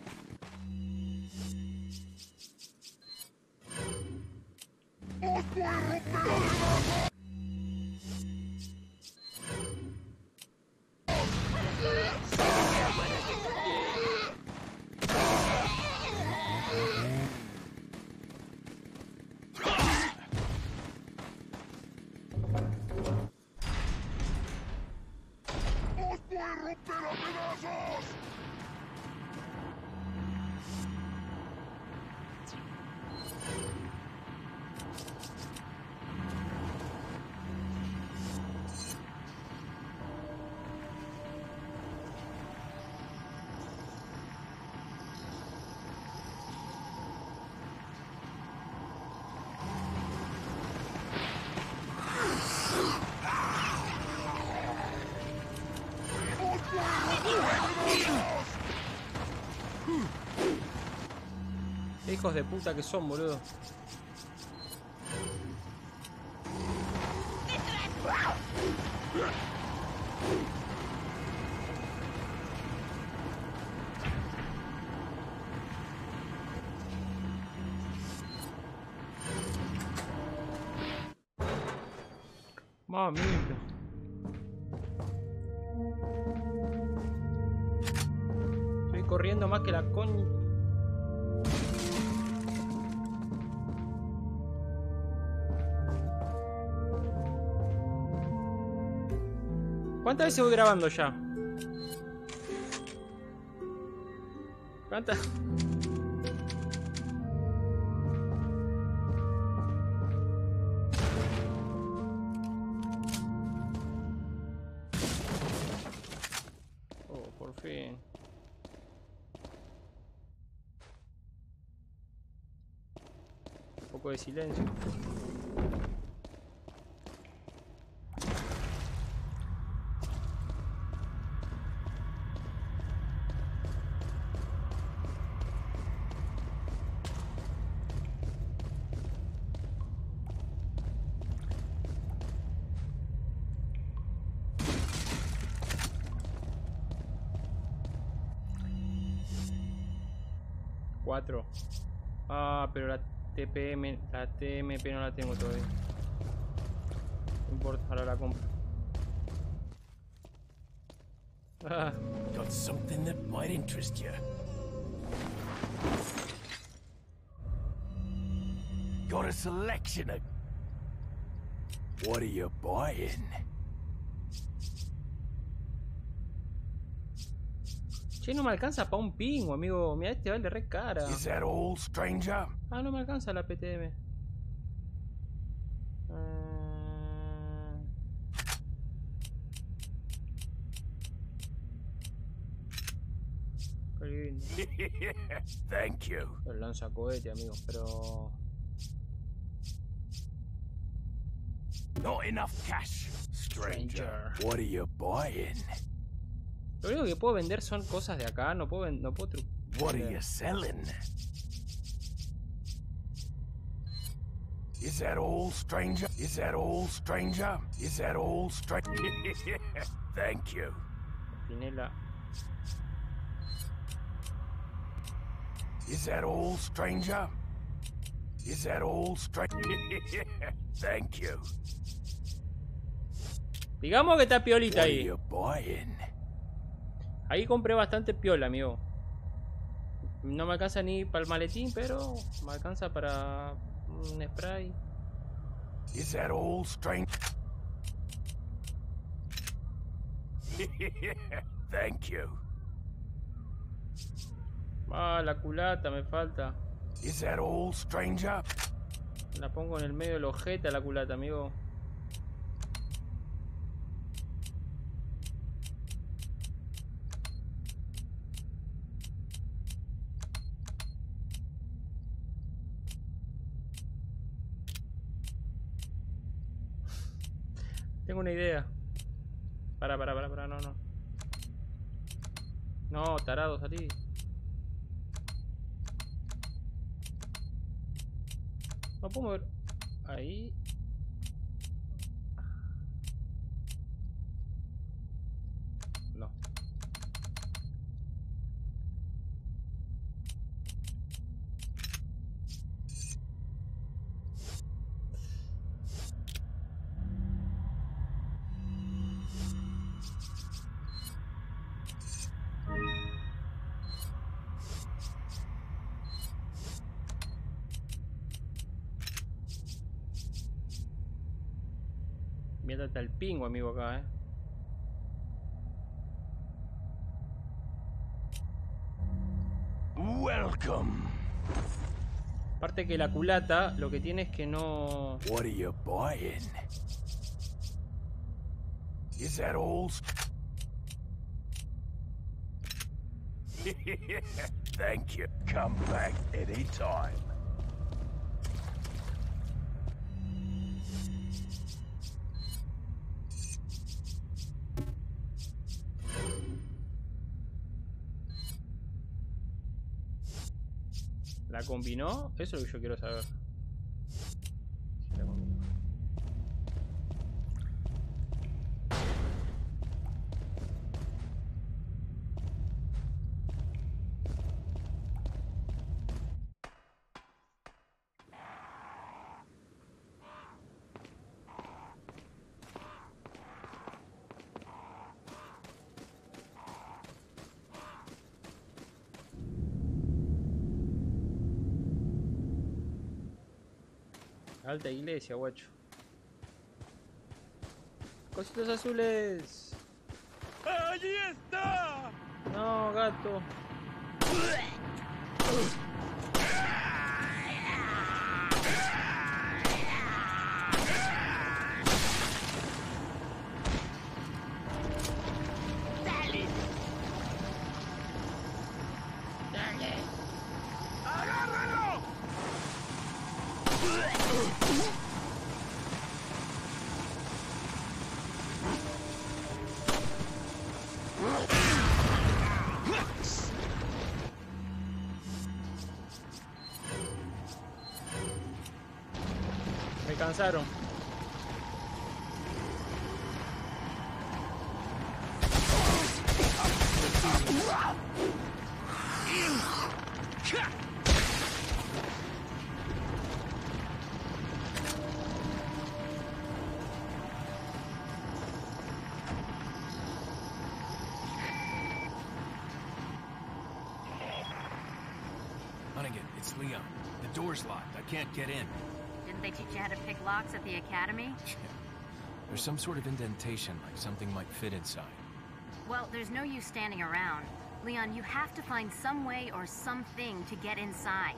Hijos de puta que son, boludo. Mami. Estoy corriendo más que la coña. ¿Cuántas veces voy grabando ya? ¿Cuántas? Oh, por fin. Un poco de silencio. cuatro. Ah, pero la T P M, la T M P no la tengo todavía. No importa, ahora la compro. Ah. Got something that might interest you. Got a selection of... What are you buying? Che, no me alcanza para un pingo, amigo. Mira, este vale re cara. ¿Es todo, stranger? Ah, no me alcanza la P T M. Uh... Qué lindo. Thank you. El lanzacohete, amigo, pero... Not enough cash, stranger. What are you buying? Lo único que puedo vender son cosas de acá, no puedo no puedo What are you selling? Is that all, stranger? Is that all, stranger? Is that all, stranger? Thank you. Pinela. Is that all, stranger? Is that all, stranger? Thank you. Digamos que está piolita ahí. Ahí compré bastante piola, amigo. No me alcanza ni para el maletín, pero me alcanza para un spray. ¿Es todo, stranger? Thank you. Ah, la culata me falta. ¿Es todo, stranger? La pongo en el medio del ojete a la culata, amigo. Tengo una idea. Para, para, para, para, no, no. No, tarado, salí. No puedo mover. Ahí. No. Mira, está el pingo, amigo, acá, eh. Welcome. Aparte que la culata lo que tiene es que no. What are you buying? Is that all? Thank you. Come back anytime. ¿La combinó? Eso es lo que yo quiero saber. Alta iglesia, guacho. Cositas azules. ¡Allí está! No, gato. Cansaron. Hunnigan, it's Leon. The door's locked. I can't get in. They teach you how to pick locks at the academy? There's some sort of indentation, like something might fit inside. Well, there's no use standing around. Leon, you have to find some way or something to get inside.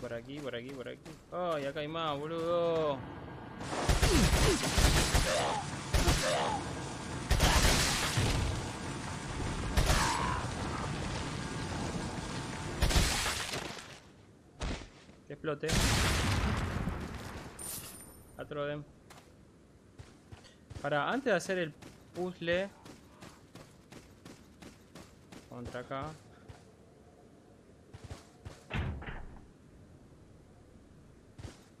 Por aquí, por aquí, por aquí. Ay, oh, acá hay más, boludo. Que explote. Atroden. Para, antes de hacer el puzzle. Contra acá.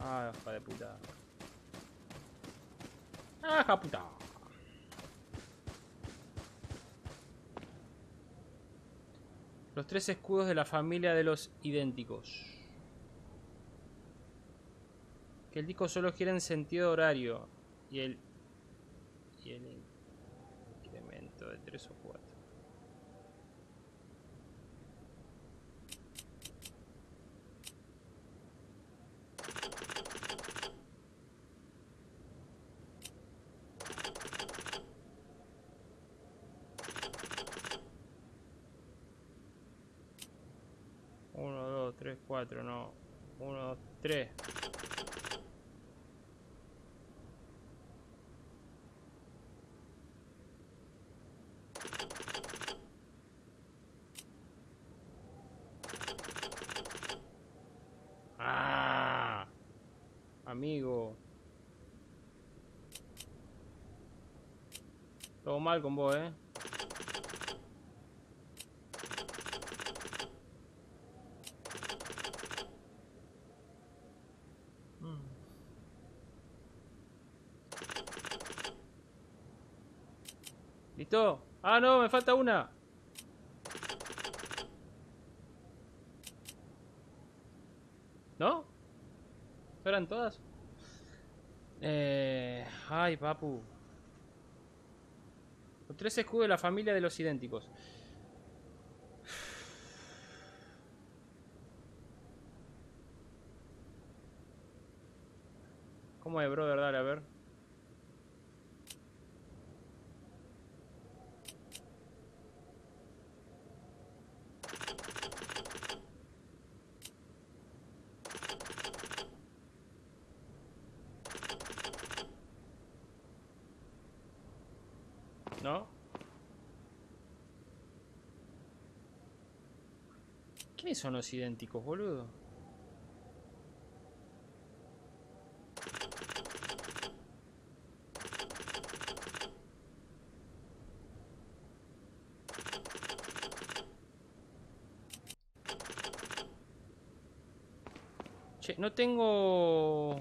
Ah, hija de puta. Ah, hija puta. Los tres escudos de la familia de los idénticos. Que el disco solo gira en sentido horario. Y el... Y el incremento de tres o cuatro. tres, cuatro, no. uno, dos, tres. ¡Ah! Amigo. Todo mal con vos, eh. ¿Listo? Ah, no, me falta una. ¿No? ¿Eran todas? Eh... Ay, papu. Los tres escudos de la familia de los idénticos. ¿Cómo es, brother? Dale, a ver. ¿No? ¿Quiénes son los idénticos, boludo? Che, no tengo...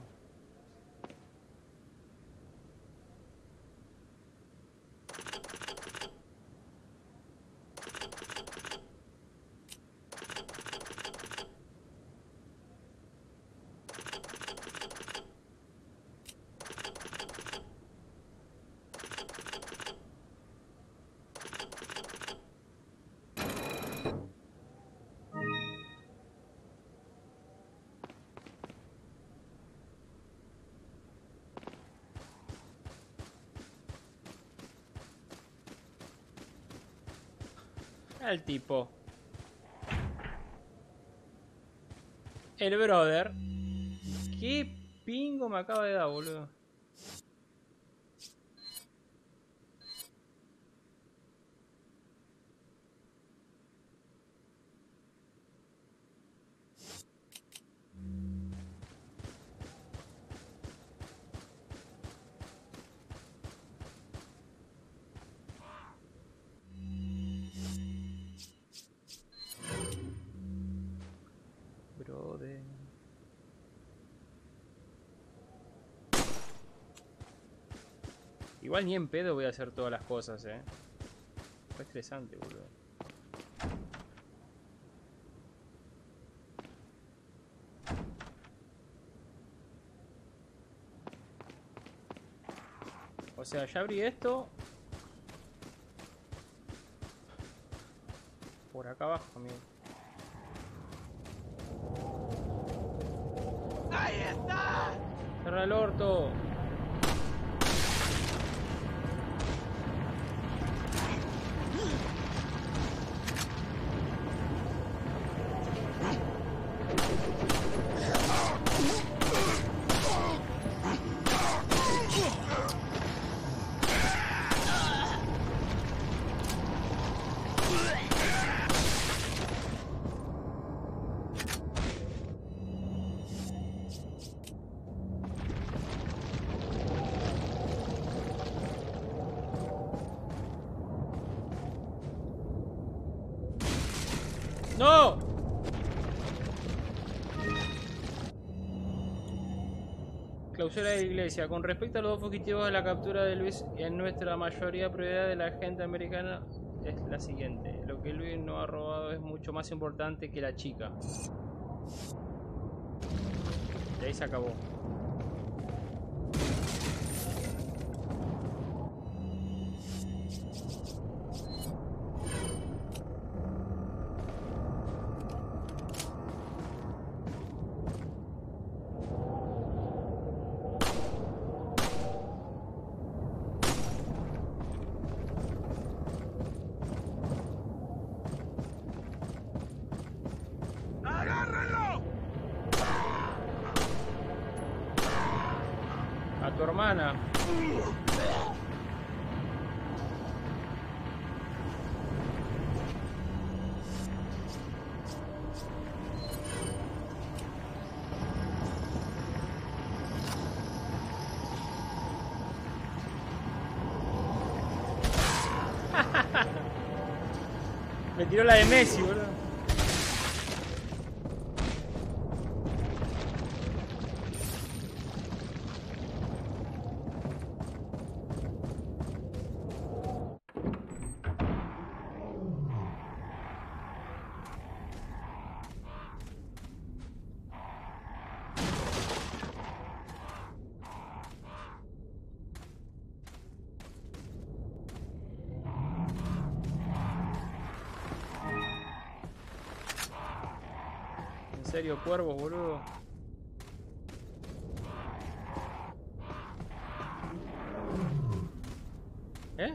El tipo, el brother, qué pingo me acaba de dar, boludo. Igual ni en pedo voy a hacer todas las cosas, eh. Fue estresante, boludo. O sea, ya abrí esto. Por acá abajo, amigo. ¡Ahí está! ¡Cerra el orto! ¡No! Clausura de la iglesia. Con respecto a los dos fugitivos de la captura de Luis, en nuestra mayoría prioridad de la gente americana es la siguiente. Lo que Luis no ha robado es mucho más importante que la chica. Y ahí se acabó. ¡Agárrenlo! A tu hermana. Me tiró la de Messi, boludo. ¿En serio, cuervos, boludo? ¿Eh?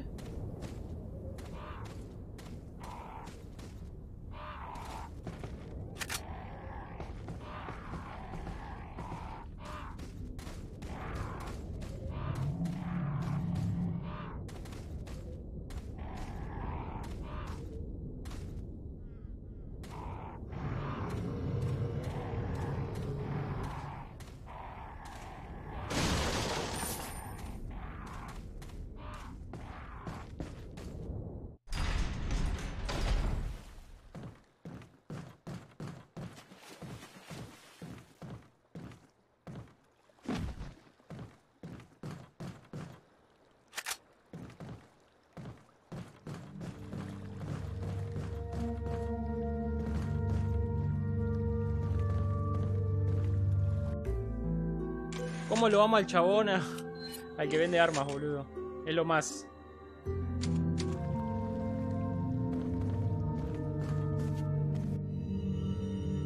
¿Cómo lo amo al chabón, al que vende armas, boludo? Es lo más.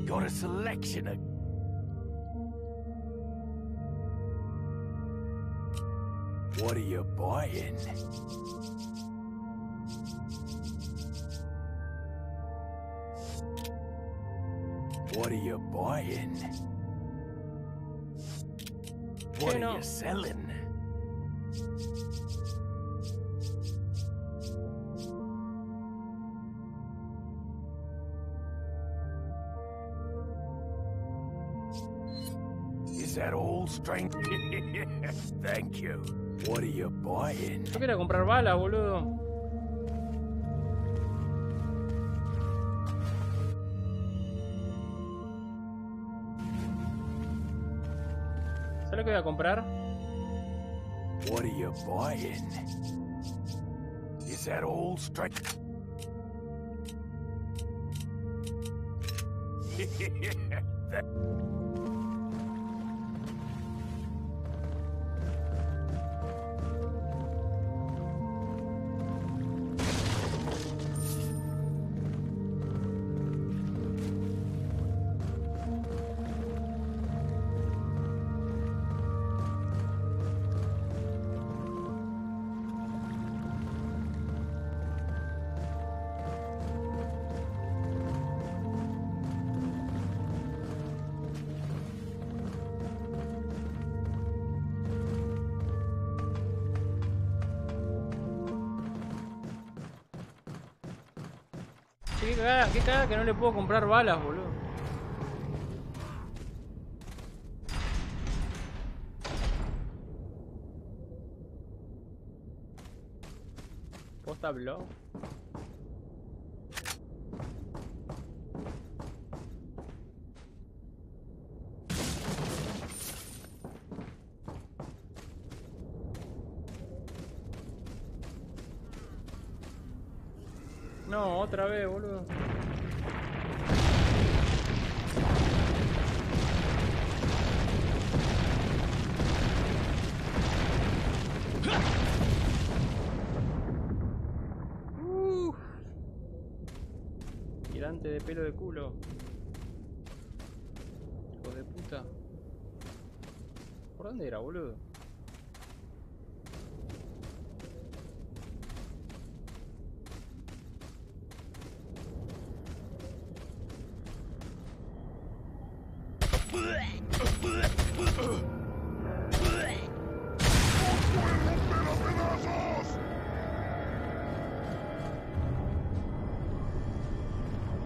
Got a selection of... What are you buying? What are you buying? What are you selling? Is that all strength? Thank you. What are you buying? Yo quiero comprar balas, boludo. ¿Sabes lo que voy a comprar? What are you buying? Is that all strength? Qué cagada, qué cagada que no le puedo comprar balas, boludo. Posta blog. No, otra vez, boludo. Uh. Tirante de pelo de culo. Hijo de puta. ¿Por dónde era, boludo?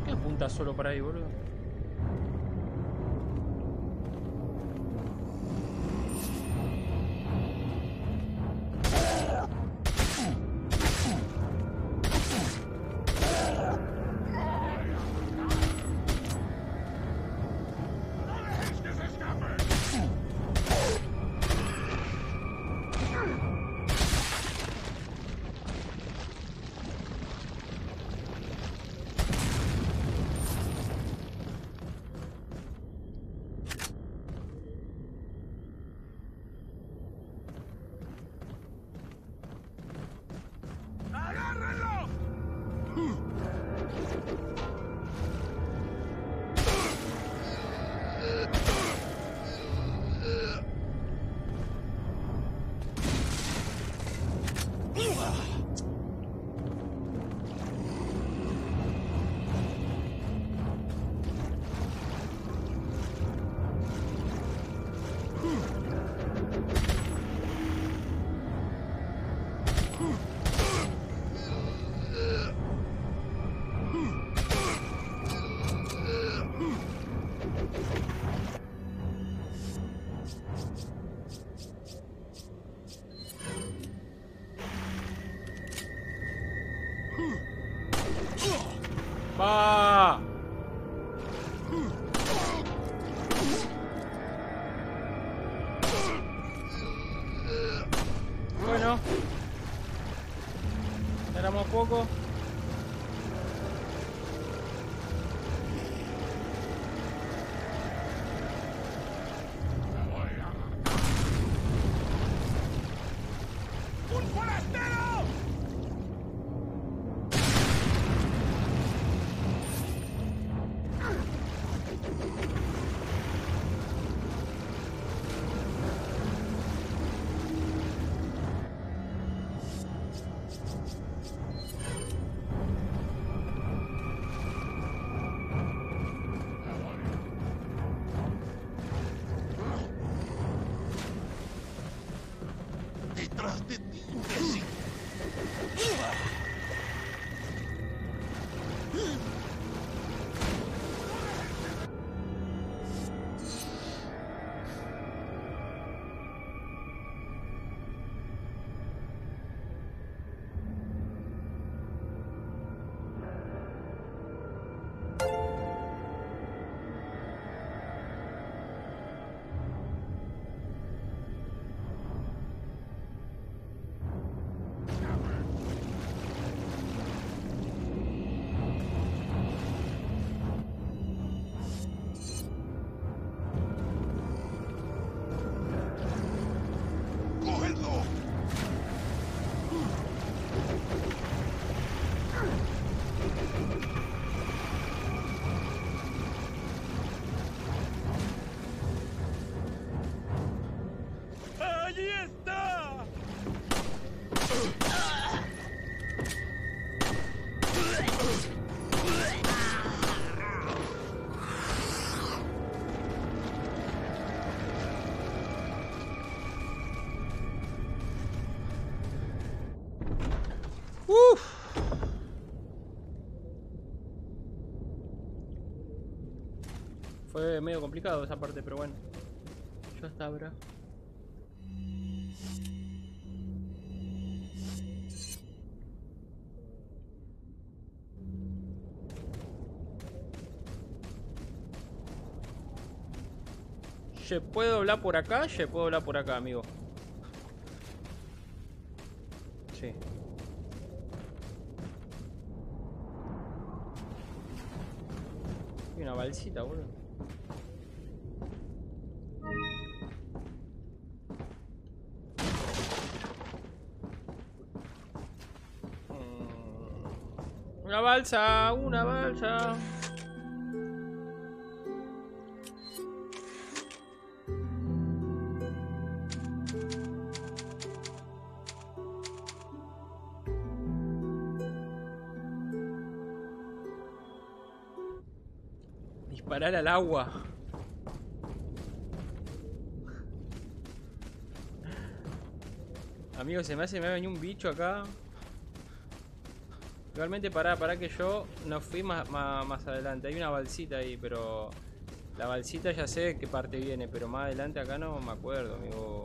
¿Qué apunta solo para ahí, boludo? Fue medio complicado esa parte, pero bueno, ya está, bro. ¿Se puede doblar por acá? ¿Se puede doblar por acá, amigo? Sí. Y una balsita, boludo. Una balsa, una balsa. Disparar al agua. Amigo, se me hace, me ha venido un bicho acá. Igualmente, pará, pará que yo no fui más, más, más adelante. Hay una balsita ahí, pero... La balsita ya sé qué parte viene, pero más adelante acá no me acuerdo, amigo.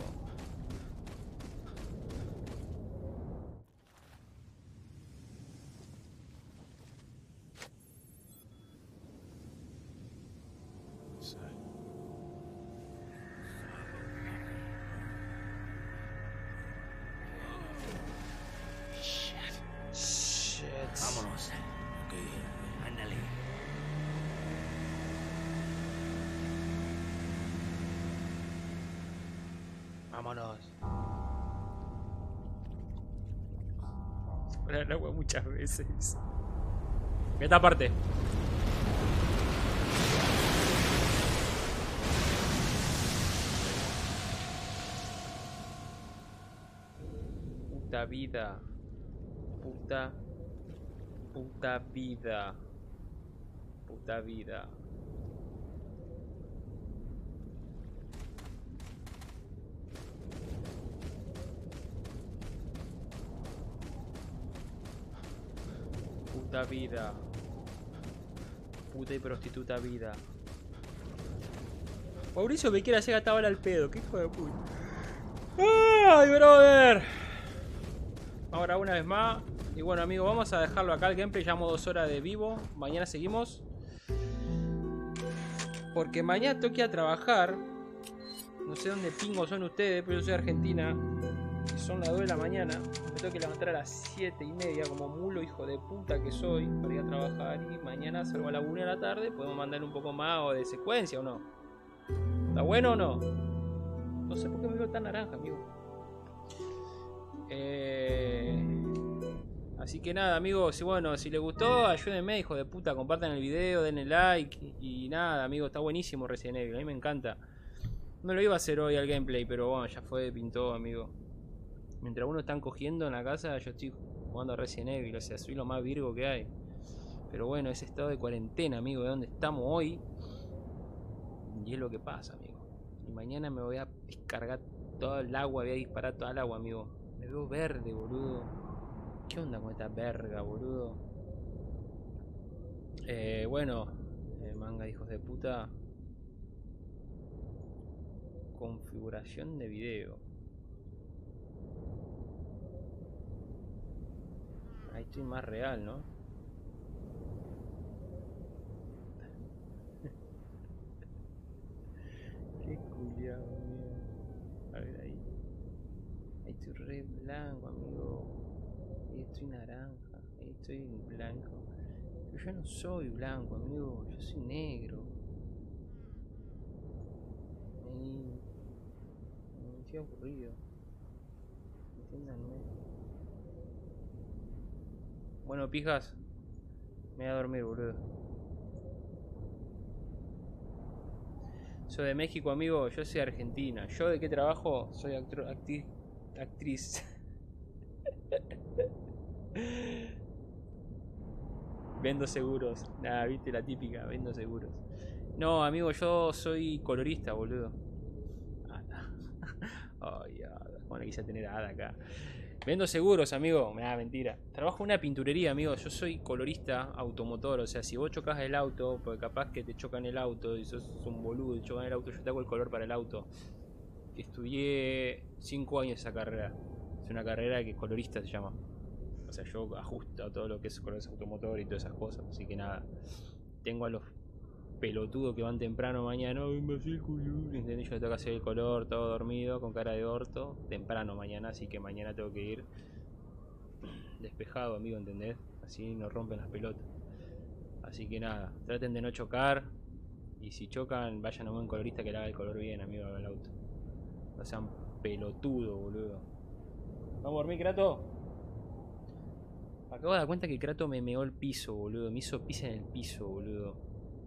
Vámonos. Para el agua muchas veces. Esta parte. Puta vida. Puta. Puta vida. Puta vida. Puta vida. Puta y prostituta vida. Mauricio Bequera llega a tabla al pedo. Que hijo de puta. ¡Ay, brother! Ahora una vez más. Y bueno, amigos, vamos a dejarlo acá el gameplay. Llevamos dos horas de vivo. Mañana seguimos. Porque mañana tengo que ir a trabajar. No sé dónde pingo son ustedes, pero yo soy de Argentina. Son las dos de la mañana. Me tengo que levantar a las siete y media como mulo hijo de puta que soy para ir a trabajar. Y mañana salgo a la una de la tarde. Podemos mandar un poco más o de secuencia o no. ¿Está bueno o no? No sé por qué me veo tan naranja, amigo. Eh... Así que nada, amigos. Si, bueno, si les gustó, ayúdenme, hijo de puta. Compartan el video, denle like. Y nada, amigos, está buenísimo Resident Evil. A mí me encanta. No lo iba a hacer hoy al gameplay, pero bueno, ya fue, pintó, amigo. Mientras uno están cogiendo en la casa, yo estoy jugando a Resident Evil. O sea, soy lo más virgo que hay. Pero bueno, ese estado de cuarentena, amigo, de donde estamos hoy. Y es lo que pasa, amigo. Y mañana me voy a descargar todo el agua, voy a disparar toda el agua, amigo. Me veo verde, boludo. ¿Qué onda con esta verga, boludo? Eh, bueno. Eh, manga, hijos de puta. Configuración de video. Ahí estoy más real, ¿no? Qué culiado, amigo. A ver ahí. Ahí estoy re blanco, amigo. Ahí estoy naranja. Ahí estoy blanco. Pero yo no soy blanco, amigo. Yo soy negro. Ahí. Qué aburrido. Entiéndanme. Bueno, pijas, me voy a dormir, boludo. Soy de México, amigo, yo soy de Argentina. ¿Yo de qué trabajo? Soy actro, acti, actriz. Vendo seguros. Nada, viste la típica, vendo seguros. No, amigo, yo soy colorista, boludo. Hada. Ay, hada. Bueno, quise tener a Hada acá. Vendo seguros, amigo. Nah, mentira. Trabajo en una pinturería, amigo. Yo soy colorista automotor. O sea, si vos chocas el auto, porque capaz que te chocan el auto y sos un boludo y chocan el auto, yo te hago el color para el auto. Estudié cinco años esa carrera. Es una carrera que colorista se llama. O sea, yo ajusto todo lo que es colores automotor y todas esas cosas. Así que nada. Tengo a los pelotudos que van temprano mañana. Ay, me hace el color. ¿Entendés? Yo le tengo que hacer el color, todo dormido, con cara de orto. Temprano mañana, así que mañana tengo que ir despejado, amigo, ¿entendés? Así nos rompen las pelotas. Así que nada, traten de no chocar. Y si chocan, vayan a un buen colorista que le haga el color bien, amigo, al auto. No sean pelotudo, boludo. ¿Vamos a dormir, Kratos? Acabo de dar cuenta que Kratos me meó el piso, boludo. Me hizo pis en el piso, boludo.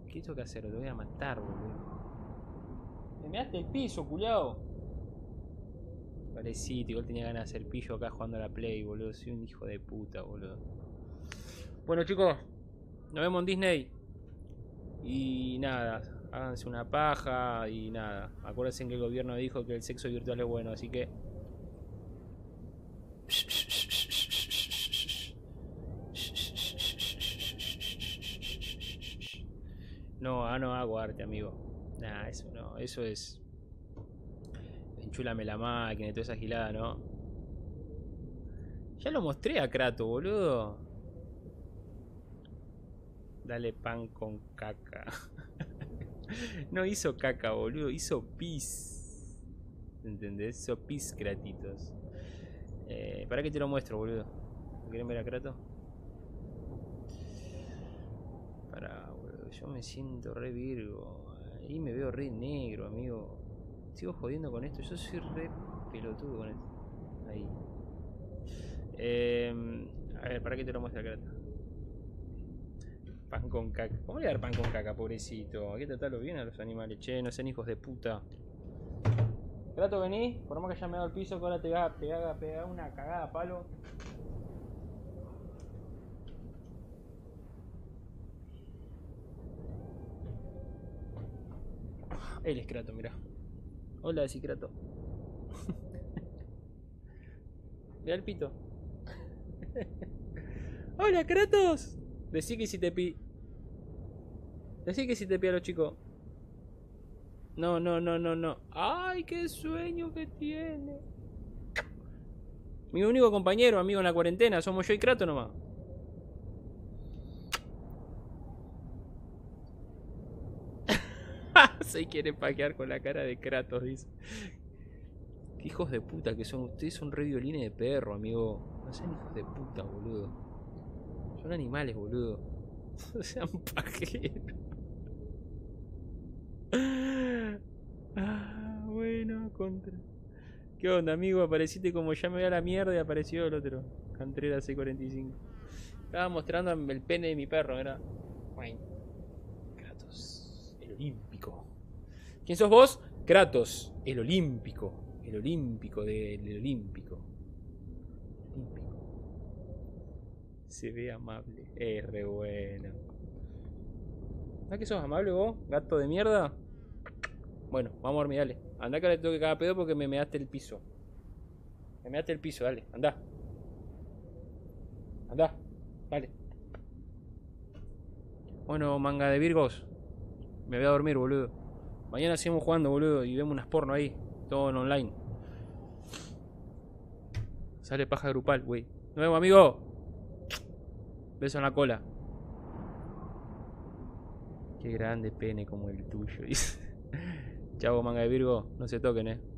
¿Qué tengo que hacer? Lo voy a matar, boludo. Me measte el piso, culiao. Parecito, igual tenía ganas de hacer pillo acá jugando a la Play, boludo. Soy un hijo de puta, boludo. Bueno, chicos, nos vemos en Disney. Y nada, háganse una paja y nada. Acuérdense que el gobierno dijo que el sexo virtual es bueno, así que No, no hago arte, amigo. Nah, eso no, eso es... Enchúlame la máquina y toda esa gilada, ¿no? Ya lo mostré a Kratos, boludo. Dale pan con caca. No hizo caca, boludo, hizo pis. ¿Entendés? Hizo pis, Kratitos. Eh, ¿Para qué te lo muestro, boludo? ¿Quieren ver a Kratos? Para, boludo, yo me siento re virgo. Ahí me veo re negro, amigo. Sigo jodiendo con esto, yo soy re pelotudo con esto. Ahí. Eh, a ver, ¿para qué te lo muestro a Kratos? Pan con caca. ¿Cómo le voy a dar pan con caca, pobrecito? Hay que tratarlo bien a los animales, che, no sean hijos de puta. Kratos, vení, por más que ya me he dado el piso, que ahora te haga, te haga pegar una cagada, palo. Él es Kratos, mirá. Hola, decí Kratos. Mirá el pito. ¡Hola, Kratos! Decí que si te pi... Decí que si te pi a los chicos. No, no, no, no, no. ¡Ay, qué sueño que tiene! Mi único compañero, amigo, en la cuarentena. Somos yo y Kratos nomás. Se quiere paquear con la cara de Kratos, dice. Qué hijos de puta que son. Ustedes son re violines de perro, amigo. No sean hijos de puta, boludo. Son animales, boludo. No sean pajeros. Ah, bueno, contra. ¿Qué onda, amigo? Apareciste como ya me voy a la mierda y apareció el otro. Cantrera seis cuarenta y cinco. Estaba mostrando el pene de mi perro, ¿verdad? Kratos, el olímpico. ¿Quién sos vos? Kratos, el olímpico. El olímpico del olímpico. Olímpico. Se ve amable. Es re bueno. ¿Sabes que sos amable vos? ¿Gato de mierda? Bueno, vamos a dormir, dale. Andá que le toque cada pedo porque me measte el piso. Me measte el piso, dale. Andá. Andá. Dale. Bueno, manga de virgos. Me voy a dormir, boludo. Mañana seguimos jugando, boludo. Y vemos unas porno ahí. Todo en online. Sale paja grupal, wey. Nos vemos, amigo. Beso en la cola. Qué grande pene como el tuyo. Chavo, manga de virgo. No se toquen, eh.